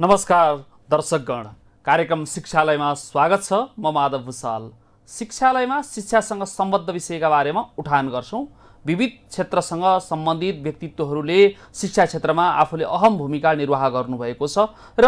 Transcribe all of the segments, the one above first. नमस्कार दर्शकगण, कार्यक्रम शिक्षालय में स्वागत छ। म माधव भूषाल। शिक्षालय में शिक्षासँग सम्बद्ध विषय का बारे में उठान गर्छौं। विविध क्षेत्रसँग संबंधित व्यक्तित्वहरूले शिक्षा क्षेत्र में आफूले अहम भूमिका निर्वाह गर्नुभएको छ र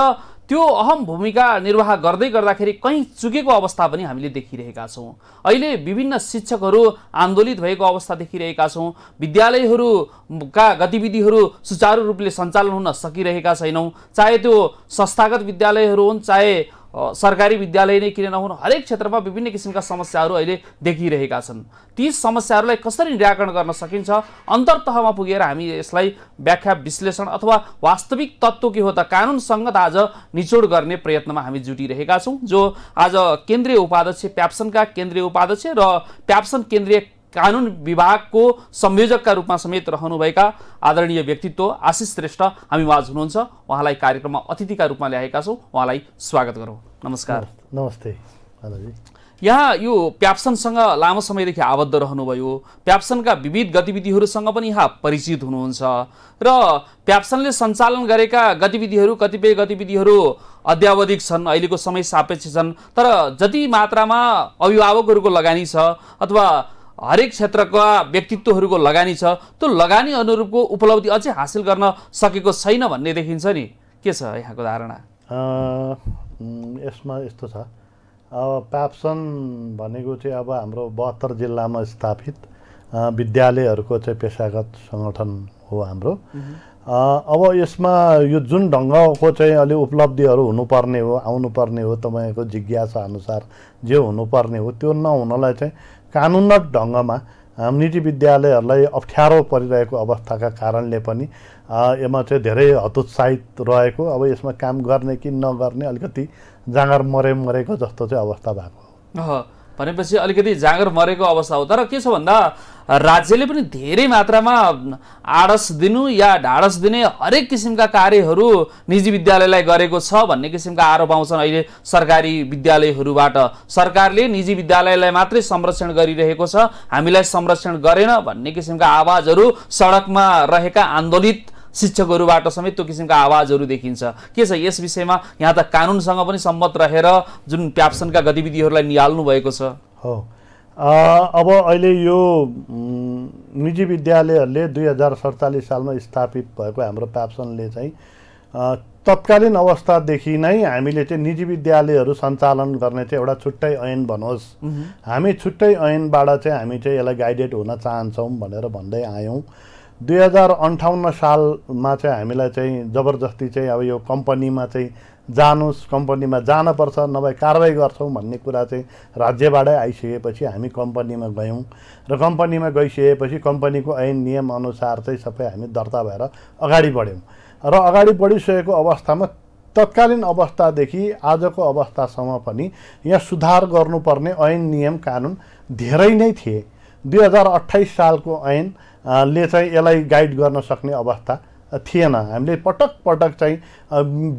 त्यो अहम भूमिका निर्वाह गर्दै गर्दाखेरि कहीं चुकेको अवस्था पनि हामीले देखिरहेका छौं। अहिले विभिन्न शिक्षकहरू आन्दोलित भएको अवस्था देखिरहेका छौं। विद्यालयहरूका गतिविधिहरू सुचारू रूपले सञ्चालन हुन सकिरहेका छैनौं। चाहे त्यो संस्थागत विद्यालयहरू हुन् चाहे सरकारी विद्यालय नै किन नहुन, हरेक क्षेत्रमा विभिन्न किसिमका समस्याहरू अहिले देखिरहेका छन्। ती समस्याहरूलाई कसरी निराकरण गर्न सकिन्छ, अन्तरतहमा पुगेर हामी यसलाई व्याख्या विश्लेषण अथवा वास्तविक तत्त्व के हो त कानूनसँग आज निचोड गर्ने प्रयत्नमा हामी जुटिरहेका छौं। जो आज केन्द्रीय उपाध्यक्ष प्याप्सनका केन्द्रीय उपाध्यक्ष र प्याप्सन केन्द्रीय कानून विभागको संयोजकका रूपमा समेत रहनुभएका आदरणीय व्यक्तित्व आशिष श्रेष्ठ हामीमाझ हुनुहुन्छ। उहाँलाई कार्यक्रममा अतिथिका रूपमा ल्याएका छौं। उहाँलाई स्वागत गरौँ। नमस्कार। नमस्ते माधवजी। यहाँ यो प्याप्सनसँग लामो समयदेखि आबद्ध रहनुभयो। प्याप्सनका विविध गतिविधिहरूसँग पनि यहाँ परिचित हुनुहुन्छ र प्याप्सनले सञ्चालन गरेका गतिविधिहरू कतिपय गतिविधिहरू अद्यावधिक छन्, अहिलेको समय सापेक्ष छन्। तर जति मात्रामा अभिभावकहरूको लगानी छ अथवा हरेक क्षेत्रका व्यक्तित्वहरूको लगानी छ, त्यो लगानी अनुरूपको उपलब्धि अझै हासिल गर्न सकेको छैन भन्ने देखिन्छ नि। के छ यहाँको धारणा? यसमा यस्तो छ, अब प्याप्सन भनेको चाहिँ अब हाम्रो 72 जिल्लामा स्थापित विद्यालयहरूको चाहिँ पेसागत सङ्गठन हो हाम्रो। अब यसमा यो जुन ढङ्गको चाहिँ अलि उपलब्धिहरू हुनुपर्ने हो, आउनुपर्ने हो, तपाईँको जिज्ञासा अनुसार जे हुनुपर्ने हो त्यो नहुनलाई चाहिँ कानुनगत ढङ्गमा निजी विद्यालयहरूलाई अप्ठ्यारो परिरहेको अवस्थाका कारणले पनि यसमा चाहिँ धेरै हतोत्साहित रहेको, अब यसमा काम गर्ने कि नगर्ने अलिकति जाँगर मरेको जस्तो चाहिँ अवस्था भएको हो। भनेपछि अलिकति जाँगर मरेको अवस्था हो। तर के छ भन्दा राज्यले पनि धेरै मात्रामा आडस दिनु या ढाडस दिने हरेक किसिमका कार्यहरू निजी विद्यालयलाई गरेको छ भन्ने किसिमका आरोप आउँछन्। अहिले सरकारी विद्यालयहरूबाट सरकारले निजी विद्यालयलाई मात्रै संरक्षण गरिरहेको छ, हामीलाई संरक्षण गरेन भन्ने किसिमका आवाजहरू सडकमा रहेका आन्दोलित शिक्षकहरूबाट समेत त्यो किसिमका आवाजहरू देखिन्छ। के छ यस विषयमा? यहाँ त कानुनसँग पनि सम्मत रहेर जुन प्याप्सनका गतिविधिहरूलाई निहाल्नु भएको छ। हो, अब अहिले यो निजी विद्यालयहरूले 2047 सालमा स्थापित भएको हाम्रो प्याप्सनले चाहिँ तत्कालीन अवस्थादेखि नै हामीले चाहिँ निजी विद्यालयहरू सञ्चालन गर्ने चाहिँ एउटा छुट्टै ऐन बनोस्, हामी छुट्टै ऐनबाट चाहिँ हामी चाहिँ यसलाई गाइडेड हुन चाहन्छौँ भनेर भन्दै आयौँ। 2058 सालमा चाहिँ हामीलाई चाहिँ जबरजस्ती चाहिँ अब यो कम्पनीमा चाहिँ जानुस्, कम्पनीमा जानपर्छ, नभए कारवाही गर्छौँ भन्ने कुरा चाहिँ राज्यबाटै आइसकेपछि हामी कम्पनीमा गयौँ र कम्पनीमा गइसकेपछि कम्पनीको ऐन नियम अनुसार चाहिँ सबै हामी दर्ता भएर अगाडि बढ्यौँ र अगाडि बढिसकेको अवस्थामा तत्कालीन अवस्थादेखि आजको अवस्थासम्म पनि यहाँ सुधार गर्नुपर्ने ऐन नियम कानुन धेरै नै थिए। 2028 सालको ऐन ले चाहिँ यसलाई गाइड गर्न सक्ने अवस्था थिएन। हामीले पटक चाहिँ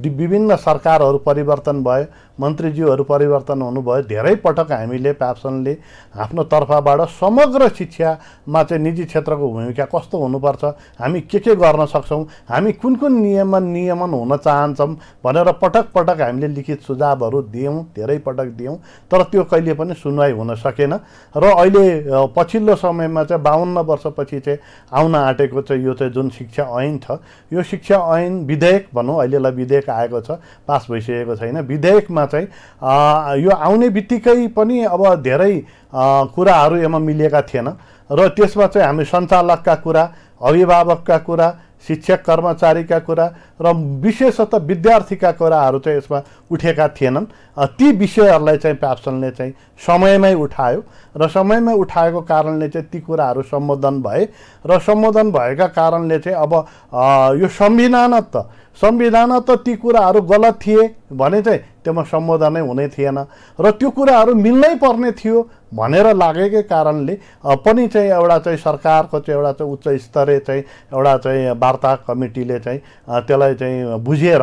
विभिन्न सरकारहरू परिवर्तन भयो, मन्त्रीज्यूहरू परिवर्तन हुनुभयो, धेरै पटक हामीले प्याप्सनले आफ्नो तर्फबाट समग्र शिक्षामा चाहिँ निजी क्षेत्रको भूमिका कस्तो हुनुपर्छ, हामी के गर्न सक्छौँ, हामी कुन कुन नियमन हुन चाहन्छौँ भनेर पटक हामीले लिखित सुझावहरू दियौँ, धेरै पटक दियौँ। तर त्यो कहिले पनि सुनवाई हुन सकेन र अहिले पछिल्लो समयमा चाहिँ 52 वर्षपछि चाहिँ आउन आँटेको चाहिँ यो चाहिँ जुन शिक्षा ऐन छ, यो शिक्षा ऐन विधेयक भनौँ, अहिलेलाई विधेयक आएको छ, पास भइसकेको छैन। विधेयकमा चाहिँ यो आउने बित्तिकै पनि अब धेरै कुराहरू यसमा मिलेका थिएन र त्यसमा चाहिँ हामी सञ्चालकका कुरा, अभिभावकका कुरा, शिक्षक कर्मचारीका कुरा र विशेषतः विद्यार्थीका कुराहरू चाहिँ यसमा उठेका थिएनन्। ती विषयहरूलाई चाहिँ प्याप्सनले चाहिँ समयमै उठायो र समयमै उठाएको कारणले चाहिँ ती कुराहरू सम्बोधन भए र सम्बोधन भएका कारणले चाहिँ अब यो संविधान त ती कुराहरू गलत थिए भने चाहिँ त्यसमा सम्बोधनै हुने थिएन र त्यो कुराहरू मिल्नै पर्ने थियो भनेर लागेकै कारणले पनि चाहिँ एउटा चाहिँ सरकारको चाहिँ एउटा चाहिँ उच्च स्तरीय चाहिँ एउटा चाहिँ वार्ता कमिटीले चाहिँ त्यसलाई चाहिँ बुझेर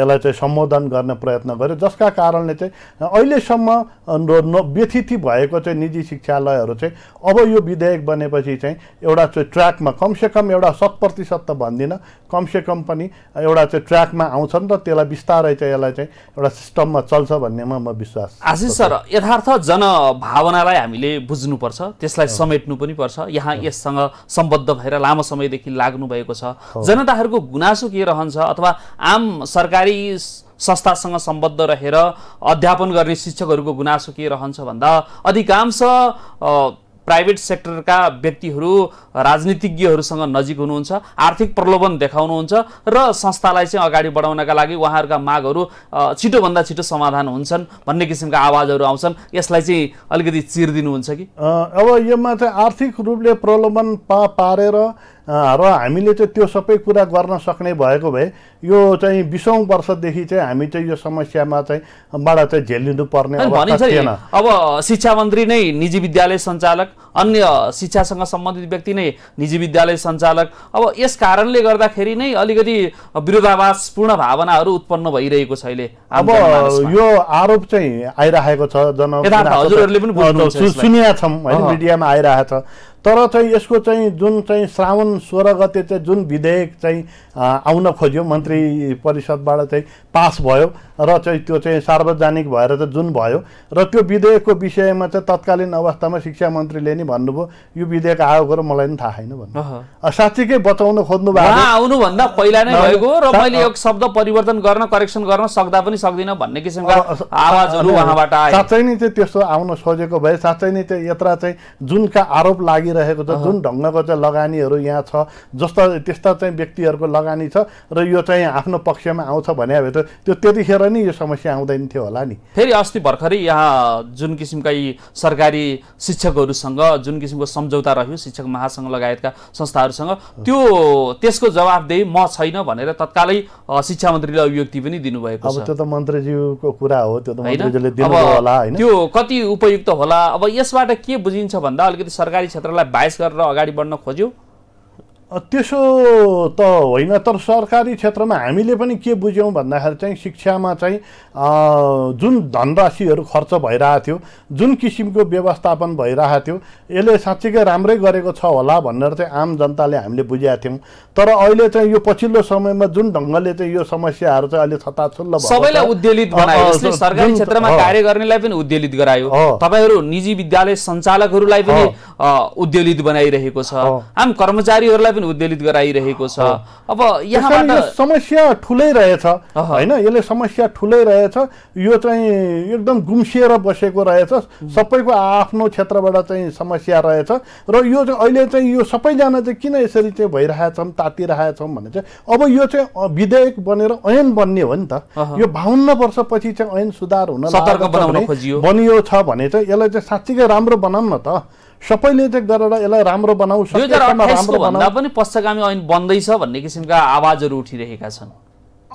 यसलाई चाहिँ सम्बोधन गर्ने प्रयत्न गर्यो, जसका कारणले चाहिँ अहिलेसम्म व्यथिति भएको चाहिँ निजी शिक्षालयहरू चाहिँ अब यो विधेयक बनेपछि चाहिँ एउटा चाहिँ ट्र्याकमा कमसेकम एउटा 100% त भन्दिनँ, कमसेकम पनि एउटा चाहिँ ट्र्याकमा आउँछन् र त्यसलाई बिस्तारै चाहिँ यसलाई चाहिँ एउटा सिस्टममा चल्छ भन्नेमा म विश्वास। आशिष सर, यथार्थ जनभावनालाई हामीले बुझ्नुपर्छ, त्यसलाई समेट्नु पनि पर्छ। यहाँ यससँग सम्बद्ध भएर लामो समयदेखि लाग्नु भएको छ। जनताहरूको गुनासो के रहन्छ अथवा आम सरकारी संस्थासँग सम्बद्ध रहेर अध्यापन गर्ने शिक्षकहरूको गुनासो के रहन्छ भन्दा अधिकांश प्राइवेट सेक्टरका व्यक्तिहरू राजनीतिज्ञहरूसँग नजिक हुनुहुन्छ, आर्थिक प्रलोभन देखाउनुहुन्छ र संस्थालाई चाहिँ अगाडि बढाउनका लागि उहाँहरूका मागहरू छिटोभन्दा छिटो समाधान हुन्छन् भन्ने किसिमका आवाजहरू आउँछन्। यसलाई चाहिँ अलिकति चिर्दिनुहुन्छ कि? अब यसमा चाहिँ आर्थिक रूपले प्रलोभन पारेर र हामीले चाहिँ त्यो सबै कुरा गर्न सक्ने भएको भए यो चाहिँ 20औं वर्षदेखि चाहिँ हामी चाहिँ यो समस्यामा चाहिँ बाट चाहिँ झेलिनु पर्ने अवस्था थिएन। अब शिक्षा मन्त्री नै निजी विद्यालय सञ्चालक, अन्य शिक्षासँग सम्बन्धित व्यक्ति नै निजी विद्यालय सञ्चालक। अब यस कारणले गर्दाखेरि नै अलिकति विरोधाभासपूर्ण भावनाहरू उत्पन्न भइरहेको छ अहिले। अब यो आरोप चाहिँ आइरहेको छ, हजुरहरूले पनि सुनेका छौँ होइन, मिडियामा आइरहेको छ। तर चाहिँ यसको चाहिँ जुन चाहिँ श्रावण 16 गते चाहिँ जुन विधेयक चाहिँ आउन खोज्यो, मन्त्री परिषदबाट चाहिँ पास भयो र चाहिँ त्यो चाहिँ सार्वजनिक भएर चाहिँ जुन भयो र त्यो विधेयकको विषयमा चाहिँ तत्कालीन अवस्थामा शिक्षा मन्त्रीले नि भन्नुभयो यो विधेयक आएको र मलाई पनि थाहा छैन भन्नु। साँच्चीकै बचाउन खोज्नु भएको, आउनुभन्दा पहिला नै भएको र मैले एक शब्द परिवर्तन गर्न करेक्सन गर्न सक्दा पनि सक्दिनँ भन्ने किसिमका आवाजहरू उहाँबाट आए। साँच्चै नै चाहिँ त्यस्तो आउन सोचेको भए साँच्चै नै चाहिँ यत्रा चाहिँ जुनका आरोप लागि रहेको छ, जुन ढङ्गको चाहिँ लगानीहरू यहाँ छ, जस्ता त्यस्ता चाहिँ व्यक्तिहरूको लगानी छ र यो चाहिँ आफ्नो पक्षमा आउँछ भने भए त त्यो त्यतिखेर नि यो समस्या आउँदैन थियो होला नि। फेरि अस्ति भर्खरै यहाँ जुन किसिमका यी सरकारी शिक्षकहरूसँग जुन किसिमको सम्झौता रह्यो शिक्षक महासङ्घ लगायतका संस्थाहरूसँग, त्यो त्यसको जवाबदेही म छैन भनेर तत्कालै शिक्षा मन्त्रीले अभिव्यक्ति पनि दिनुभएको छ। अब त्यो त मन्त्रीज्यूको कुरा हो, त्यो त मन्त्रीज्यूले दिनुभयो होला हैन, त्यो कति उपयुक्त होला। अब यसबाट के बुझिन्छ भन्दा अलिकति सरकारी क्षेत्रलाई बाइस गरेर अगाडि बढ्न खोज्यो, त्यसो त होइन। तर सरकारी क्षेत्रमा हामीले पनि के बुझ्यौँ भन्दाखेरि चाहिँ शिक्षामा चाहिँ जुन धनराशिहरू खर्च भइरहेको थियो, जुन किसिमको व्यवस्थापन भइरहेको थियो, यसले साँच्चीकै राम्रै गरेको छ होला भनेर चाहिँ आम जनताले हामीले बुझेका थियौँ। तर अहिले चाहिँ यो पछिल्लो समयमा जुन ढङ्गले चाहिँ यो समस्याहरू चाहिँ अहिले छताछुल्ल भयो, सबैलाई उद्वेलित बनायो, यसले सरकारी क्षेत्रमा कार्य गर्नेलाई पनि उद्वेलित गरायो, तपाईँहरू निजी विद्यालय सञ्चालकहरूलाई पनि उद्वेलित बनाइरहेको छ, आम कर्मचारीहरूलाई उद्वेलित गराइरहेको छ। अब यहाँबाट समस्या ठुलै रहेछ हैन, यसले समस्या ठुलै रहेछ, यो चाहिँ एकदम गुम्सिएर बसेको रहेछ, सबैको आफ्नो क्षेत्रबाट चाहिँ समस्या रहेछ र यो चाहिँ अहिले चाहिँ यो सबैजना चाहिँ किन यसरी चाहिँ भइरहेछौँ तातिरहेछौँ भने चाहिँ अब यो चाहिँ विधेयक बनेर ऐन बन्ने हो नि त। यो 52 वर्षपछि चाहिँ ऐन सुधार हुन बनियो छ भने चाहिँ यसलाई चाहिँ साँच्चीकै राम्रो बनाऊ न त, सबैले चाहिँ गरेर यसलाई राम्रो बनाऊ। 2028 भन्दा पनि पश्चगामी ऐन बन्दैछ भन्ने किसिमका आवाजहरू उठिरहेका छन्।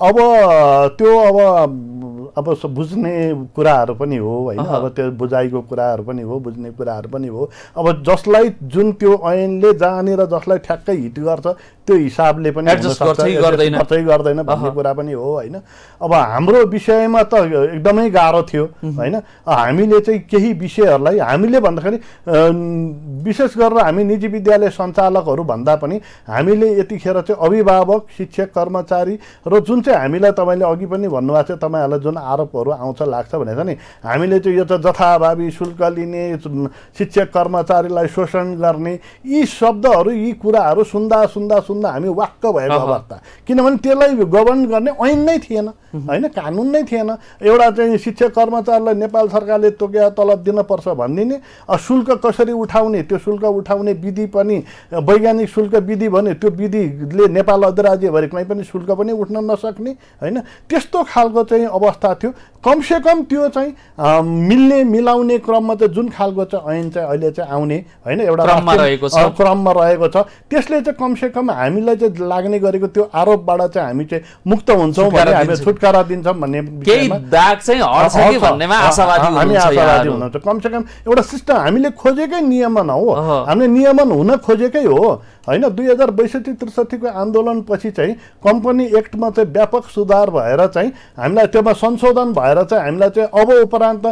अब त्यो अब बुझ्ने कुराहरू पनि हो होइन, अब त्यो बुझाइको कुराहरू पनि हो, बुझ्ने कुराहरू पनि हो। अब जसलाई जुन त्यो ऐनले जानेर जसलाई ठ्याक्कै हिट गर्छ त्यो हिसाबले पनि खर्चै गर्दैन भन्ने कुरा पनि हो होइन। अब हाम्रो विषयमा त एकदमै गाह्रो थियो होइन, हामीले चाहिँ केही विषयहरूलाई हामीले भन्दाखेरि विशेष गरेर हामी निजी विद्यालय सञ्चालकहरू भन्दा पनि हामीले यतिखेर चाहिँ अभिभावक, शिक्षक, कर्मचारी र जुन चाहिँ हामीलाई तपाईँले अघि पनि भन्नुभएको थियो तपाईँहरूलाई जुन आरोपहरू आउँछ लाग्छ भनेर नि हामीले चाहिँ यो त जथाभावी शुल्क लिने, शिक्षक कर्मचारीलाई शोषण गर्ने, यी शब्दहरू यी कुराहरू सुन्दा सुन्दा हामी वाक्क भएको अवस्था, किनभने त्यसलाई गभर्न गर्ने ऐन नै थिएन होइन, कानुन नै थिएन। एउटा चाहिँ शिक्षक कर्मचारीलाई नेपाल सरकारले तोकेर तलब दिनुपर्छ भनिदिने, शुल्क कसरी उठाउने त्यो शुल्क उठाउने विधि पनि वैज्ञानिक शुल्क विधि भन्यो, त्यो विधिले नेपाल अधिराज्यभरि कुनै पनि शुल्क पनि उठ्न नसक्ने होइन, त्यस्तो खालको चाहिँ अवस्था थियो कम से कम त्यो चाहिँ मिल्ने मिलाउने क्रममा त जुन खालको चाहिँ ऐन चाहिँ अहिले चाहिँ आउने हैन एउटा क्रममा रहेको छ त्यसले चाहिँ कम से कम हामीलाई चाहिँ लाग्ने गरेको त्यो आरोपबाट चाहिँ हामी चाहिँ मुक्त हुन्छौं भने हामी छुटकारा दिन्छौं भन्ने केही दाग चाहिँ हट्छ कि भन्नेमा आशावादी हुनुहुन्छ। कम से कम एउटा सिस्टम हामीले खोजेकै नियमन हो, हामीले नियमन हुन खोजेकै हो हैन। 2062-63 को आन्दोलनपछि चाहिँ कम्पनी एक्टमा चाहिँ व्यापक सुधार भएर चाहिँ हामीलाई त्यसमा संशोधन भएर चाहिँ हामीलाई चाहिँ अब उपरान्त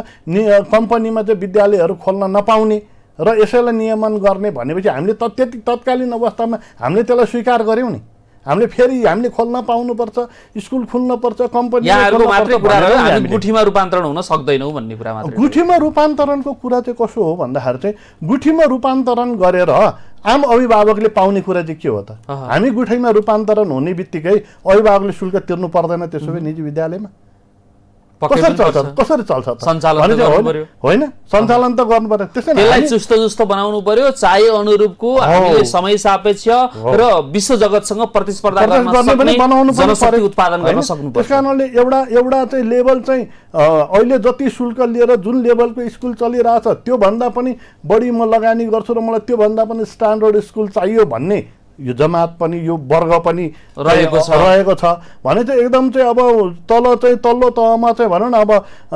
कम्पनीमा चाहिँ विद्यालयहरू खोल्न नपाउने र यसैलाई नियमन गर्ने भनेपछि हामीले त्यति तत्कालीन अवस्थामा हामीले त्यसलाई स्वीकार गर्यौं नि। हामीले फेरि हामीले खोल्न पाउनुपर्छ, स्कुल खुल्नुपर्छ, कम्पनी गुठीमा रूपान्तरण हुन सक्दैनौ भन्ने कुरा मात्र। गुठीमा रूपान्तरणको कुरा चाहिँ कसो हो भन्दाखेरि चाहिँ गुठीमा रूपान्तरण गरेर आम अभिभावकले पाउने कुरा चाहिँ के हो त? हामी गुठीमा रूपान्तरण हुने बित्तिकै अभिभावकले शुल्क तिर्नु पर्दैन त्यसो भए निजी विद्यालयमा कसरी चल्छ? होइन, सञ्चालन त गर्नु पर्यो, त्यसैले जुस्तो जुस्तो बनाउनु पर्यो, चाहे अनुरूपको हामीले समय सापेक्ष र विश्व जगतसँग प्रतिस्पर्धा गर्न सक्ने बनाउनु पर्यो, सबै उत्पादन गर्न सक्नु पर्यो। त्यसकारणले एउटा चाहिँ लेभल चाहिँ अहिले जति शुल्क लिएर जुन लेभलको स्कुल चलिरहेछ त्यो भन्दा पनि बढी म लगानी गर्छु र मलाई त्यो भन्दा पनि स्ट्यान्डर्ड स्कुल चाहियो भन्ने यो जमात पनि यो वर्ग पनि रहेको छ भने चाहिँ एकदम चाहिँ अब तल्लो तहमा चाहिँ भनौँ न अब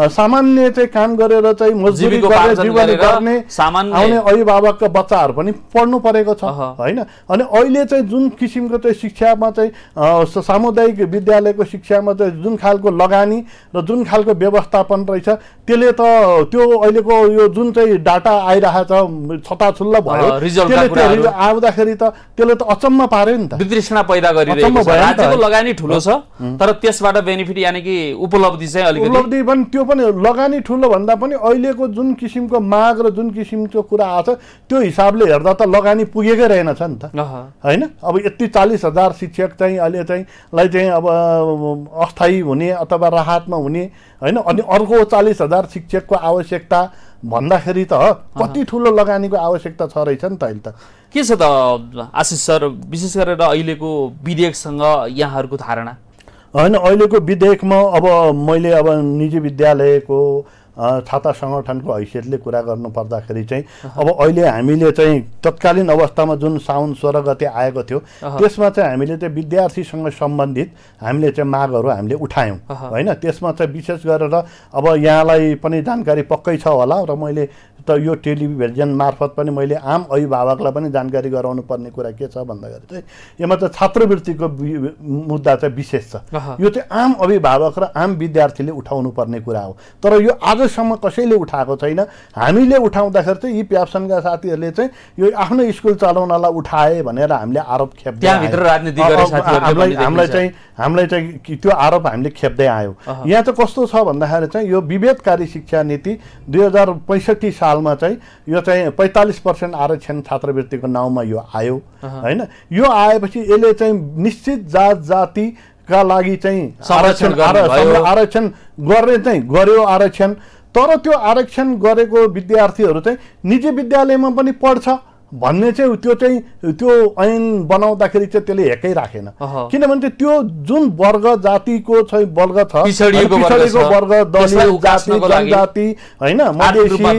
सामान्य चाहिँ काम गरेर चाहिँ मजदुरी गरेर जीवन गर्ने आउने अभिभावकका बच्चाहरू पनि पढ्नु परेको छ हैन। अनि अहिले चाहिँ जुन किसिमको चाहिँ शिक्षामा चाहिँ सामुदायिक विद्यालयको शिक्षामा चाहिँ जुन खालको लगानी र जुन खालको व्यवस्थापन रहेछ त्यसले त त्यो अहिलेको यो जुन चाहिँ डाटा आइरहेछ छताछुल्ल भयो त्यसले आउँदाखेरि त त्यसले त अचम्म पार्यो नि त, वितृष्णा पैदा गरिरहेको छ। राज्यको लगानी ठुलो छ तर त्यसबाट बेनिफिट यानि कि उपलब्धि चाहिँ अलिकति उपलब्धि पनि त्यो पनि लगानी ठुलो भन्दा पनि अहिलेको जुन किसिमको माग र जुन किसिमको कुरा आछ त्यो हिसाबले हेर्दा त लगानी पुगेकै रहेनछ नि त हैन। अब यति 40,000 शिक्षक चाहिँ अहिले चाहिँ लाई चाहिँ अब अस्थायी हुने अथवा राहतमा हुने हैन। अनि अर्को 40,000 शिक्षकको आवश्यकता भन्दाखेरि त कति ठुलो लगानीको आवश्यकता छ रहेछ नि त अहिले त। के छ त आशिष सर विशेष गरेर अहिलेको विधेयकसँग यहाँहरूको धारणा? हैन, अहिलेको विधेयकमा अब मैले अब निजी विद्यालयको छाता संगठनको हैसियतले कुरा गर्नु पर्दाखेरि चाहिँ अब अहिले हामीले चाहिँ तत्कालीन अवस्थामा जुन साउन 16 गते आएको थियो त्यसमा चाहिँ हामीले चाहिँ विद्यार्थीसँग सम्बन्धित हामीले चाहिँ मागहरू हामीले उठायौं हैन। त्यसमा चाहिँ विशेष गरेर अब यहाँलाई पनि जानकारी पक्कै छ होला र मैले त यो टेलिभिजन मार्फत पनि मैले आम अभिभावकलाई पनि जानकारी गराउनु पर्ने कुरा के छ भन्दाखेरि चाहिँ यसमा चाहिँ छात्रवृत्तिको मुद्दा चाहिँ विशेष छ। यो चाहिँ आम अभिभावक र आम विद्यार्थीले उठाउनु पर्ने कुरा हो तर यो आजसम्म कसैले उठाएको छैन। हामीले उठाउँदाखेरि चाहिँ यी प्याप्सनका साथीहरूले चाहिँ यो आफ्नो स्कुल चलाउनलाई उठाए भनेर हामीले आरोप खेप्दै हामीलाई चाहिँ त्यो आरोप हामीले खेप्दै आयौँ। यहाँ चाहिँ कस्तो छ भन्दाखेरि चाहिँ यो विभेदकारी शिक्षा नीति 2065 सालमा चाहिँ यो चाहिँ 45% आरक्षण छात्रवृत्तिको नाउँमा यो आयो हैन। यो आएपछि यसले चाहिँ निश्चित जात जाति का लागि चाहिँ आरक्षण गर्ने चाहिँ गर्यो आरक्षण तर त्यो आरक्षण गरेको विद्यार्थीहरू चाहिँ निजी विद्यालयमा पनि पढ्छ भन्ने चाहिँ त्यो ऐन बनाउँदाखेरि चाहिँ त्यसले हेकै राखेन किनभने त्यो जुन वर्ग जातिको चाहिँ वर्ग छ पिछडिएको वर्ग दलित जाति जनजाति हैन मधेसी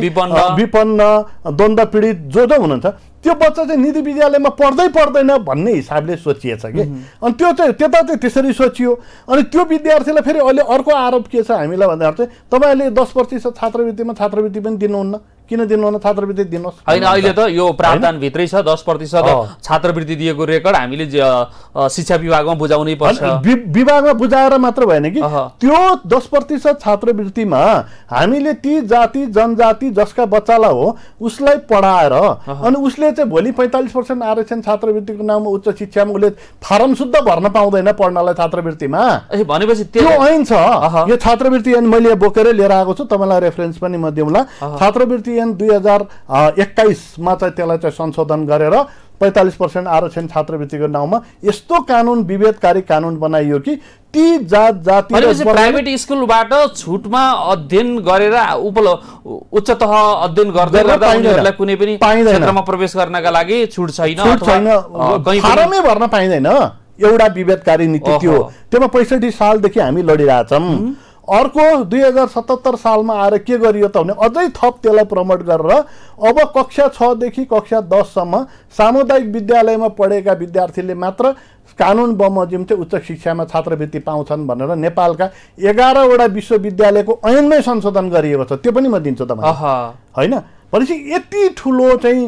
विपन्न द्वन्द्व पीडित जो हुनुहुन्छ त्यो बच्चा चाहिँ निजी विद्यालयमा पढ्दै पढ्दैन भन्ने हिसाबले सोचिएछ कि अनि त्यो चाहिँ त्यता चाहिँ त्यसरी सोचियो। अनि त्यो विद्यार्थीलाई फेरि अहिले अर्को आरोप के छ हामीलाई भन्दाखेरि चाहिँ तपाईहरूले 10% छात्रवृत्ति पनि दिनुहुन्न, किन दिनुहुन्न? छात्रवृत्ति दिनुहोस्। हैन, अहिले त यो प्रावधान भित्रै छ 10% छात्रवृत्ति दिएको रेकर्ड हामीले शिक्षा विभागमा बुझाउनै पर्छ। विभागमा बुझाएर मात्र भएन कि त्यो 10% छात्रवृत्तिमा हामीले ती जाति जनजाति जसका बच्चालाई हो उसलाई पढाएर अनि उसले चाहिँ भोलि 45% आरक्षण छात्रवृत्तिको नाममा उच्च शिक्षामा उसले फारम शुद्ध भर्न पाउँदैन पढ्नलाई छात्रवृत्तिमा। ए भनेपछि त्यो ऐन छ, यो छात्रवृत्ति ऐन मैले बोकेरै लिएर आएको छु, तपाईँलाई रेफरेन्स पनि म दिउँला। छात्रवृत्ति 2021 मा चाहिँ त्यसलाई चाहिँ संशोधन गरेर 45% आरक्षण छात्रवृत्तिको नाउँमा यस्तो कानुन विभेदकारी कानुन बनाइयो कि ती जात जाति प्राइभेट स्कुलबाट छुटमा अध्ययन गरेर उच्च तह अध्ययन गर्दै गर्दा उनीहरूलाई कुनै पनि क्षेत्रमा प्रवेश गर्नका लागि छुट छैन, फारमै भर्न पाइँदैन। एउटा विभेदकारी नीति त्यो। त्यसमा 65 सालदेखि हामी लडिरहेछौँ। अर्को 2077 साल में आएर के गरियो त भने अझै थप त्यसलाई प्रमोट गरेर अब कक्षा 6 देखि कक्षा 10 सम्म सामुदायिक विद्यालय में पढेका विद्यार्थीले मात्र कानून बमोजिम चाहिँ उच्च शिक्षा में छात्रवृत्ति पाउँछन् भनेर नेपालका 11 वटा विश्वविद्यालय को ऐनमै संशोधन गरिएको छ। त्यो पनि म दिन्छु त हैन भनेपछि यति ठूलो चाहिँ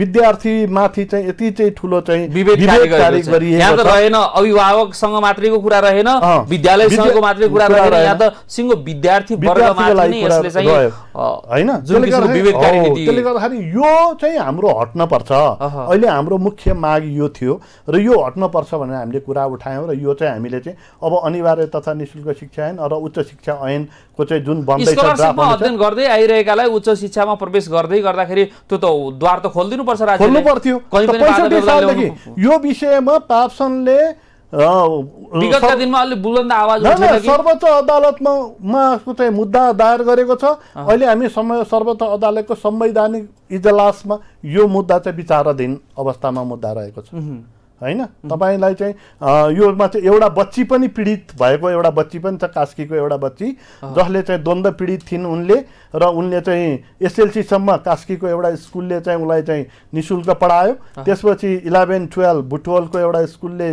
विद्यार्थी माथि चाहिँ यति चाहिँ ठूलो चाहिँ विभेदकारी गरिएको छ। यहाँ त रहेन अभिभावकसँग मात्रैको कुरा रहेन, विद्यालयसँगको मात्रैको कुरा रहेन, यहाँ त सिंगो विद्यार्थी वर्गमाथि नै यसले चाहिँ हैन जुन किसिमको विभेदकारी नीति त्यसले गर्दाखेरि यो चाहिँ हाम्रो हट्न पर्छ। अहिले हाम्रो मुख्य माग यो थियो र यो हट्न पर्छ भनेर हामीले कुरा उठायौं र यो चाहिँ हामीले चाहिँ अब अनिवार्य तथा निःशुल्क शिक्षा ऐन र उच्च शिक्षा ऐनको चाहिँ जुन बन्दै छ ड्राफ्ट अध्ययन गर्दै आइरहेकालाई उच्च शिक्षामा प्रवेश गर्दै गर्दाखेरि त्यो त द्वार त खोल्दिनु पर्छ राज्यले, खोल्नु पर्थ्यो। 65 सालदेखि यो विषयमा पापसनले विगतका दिनमा अलि बुलन्द आवाज उठाएर सर्वोच्च अदालतमा माको चाहिँ मुद्दा दायर गरेको छ। अहिले हामी सर्वोच्च अदालतको संवैधानिक इजलासमा यो मुद्दा चाहिँ विचाराधीन अवस्थामा मुद्दा रहेको छ हैन। तपाईलाई चाहिँ योमा चाहिँ एउटा बच्ची पनि पीडित भएको एउटा बच्ची पनि छ, कास्कीको एउटा बच्ची जसले चाहिँ द्वन्द्व पीडित थिइन् उनले र उनले चाहिँ एसएलसी सम्म कास्कीको एउटा स्कुलले चाहिँ उलाई चाहिँ निशुल्क पढायो, त्यसपछि 11-12 बुटवलको एउटा स्कुलले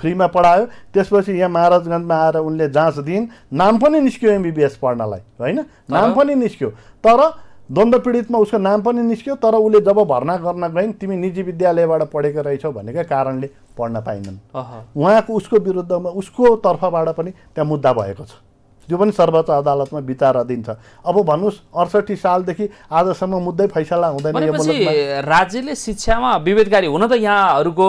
फ्रीमा पढायो, त्यसपछि यहाँ महाराजगञ्जमा आएर उनले जाँच दिइन्, नाम पनि निस्क्यो एमबीबीएस पढ्नलाई हैन, नाम पनि निस्क्यो, तर द्वन्द्व पीडितमा उसको नाम पनि निस्क्यो, तर उसले जब भर्ना गर्न गइन् तिमी निजी विद्यालयबाट पढेको रहेछौ भनेका कारणले पढ्न पाइनन्। उहाँको उसको विरुद्धमा उसको तर्फबाट पनि त्यहाँ मुद्दा भएको छ, जो पनि सर्वोच्च अदालतमा विचाराधीन छ। अब भन्नुस् ६८ सालदेखि आजसम्म मुद्दै फैसला हुँदैन यो मुलुकमा। राज्यले शिक्षामा विभेदकारी हुन त यहाँहरुको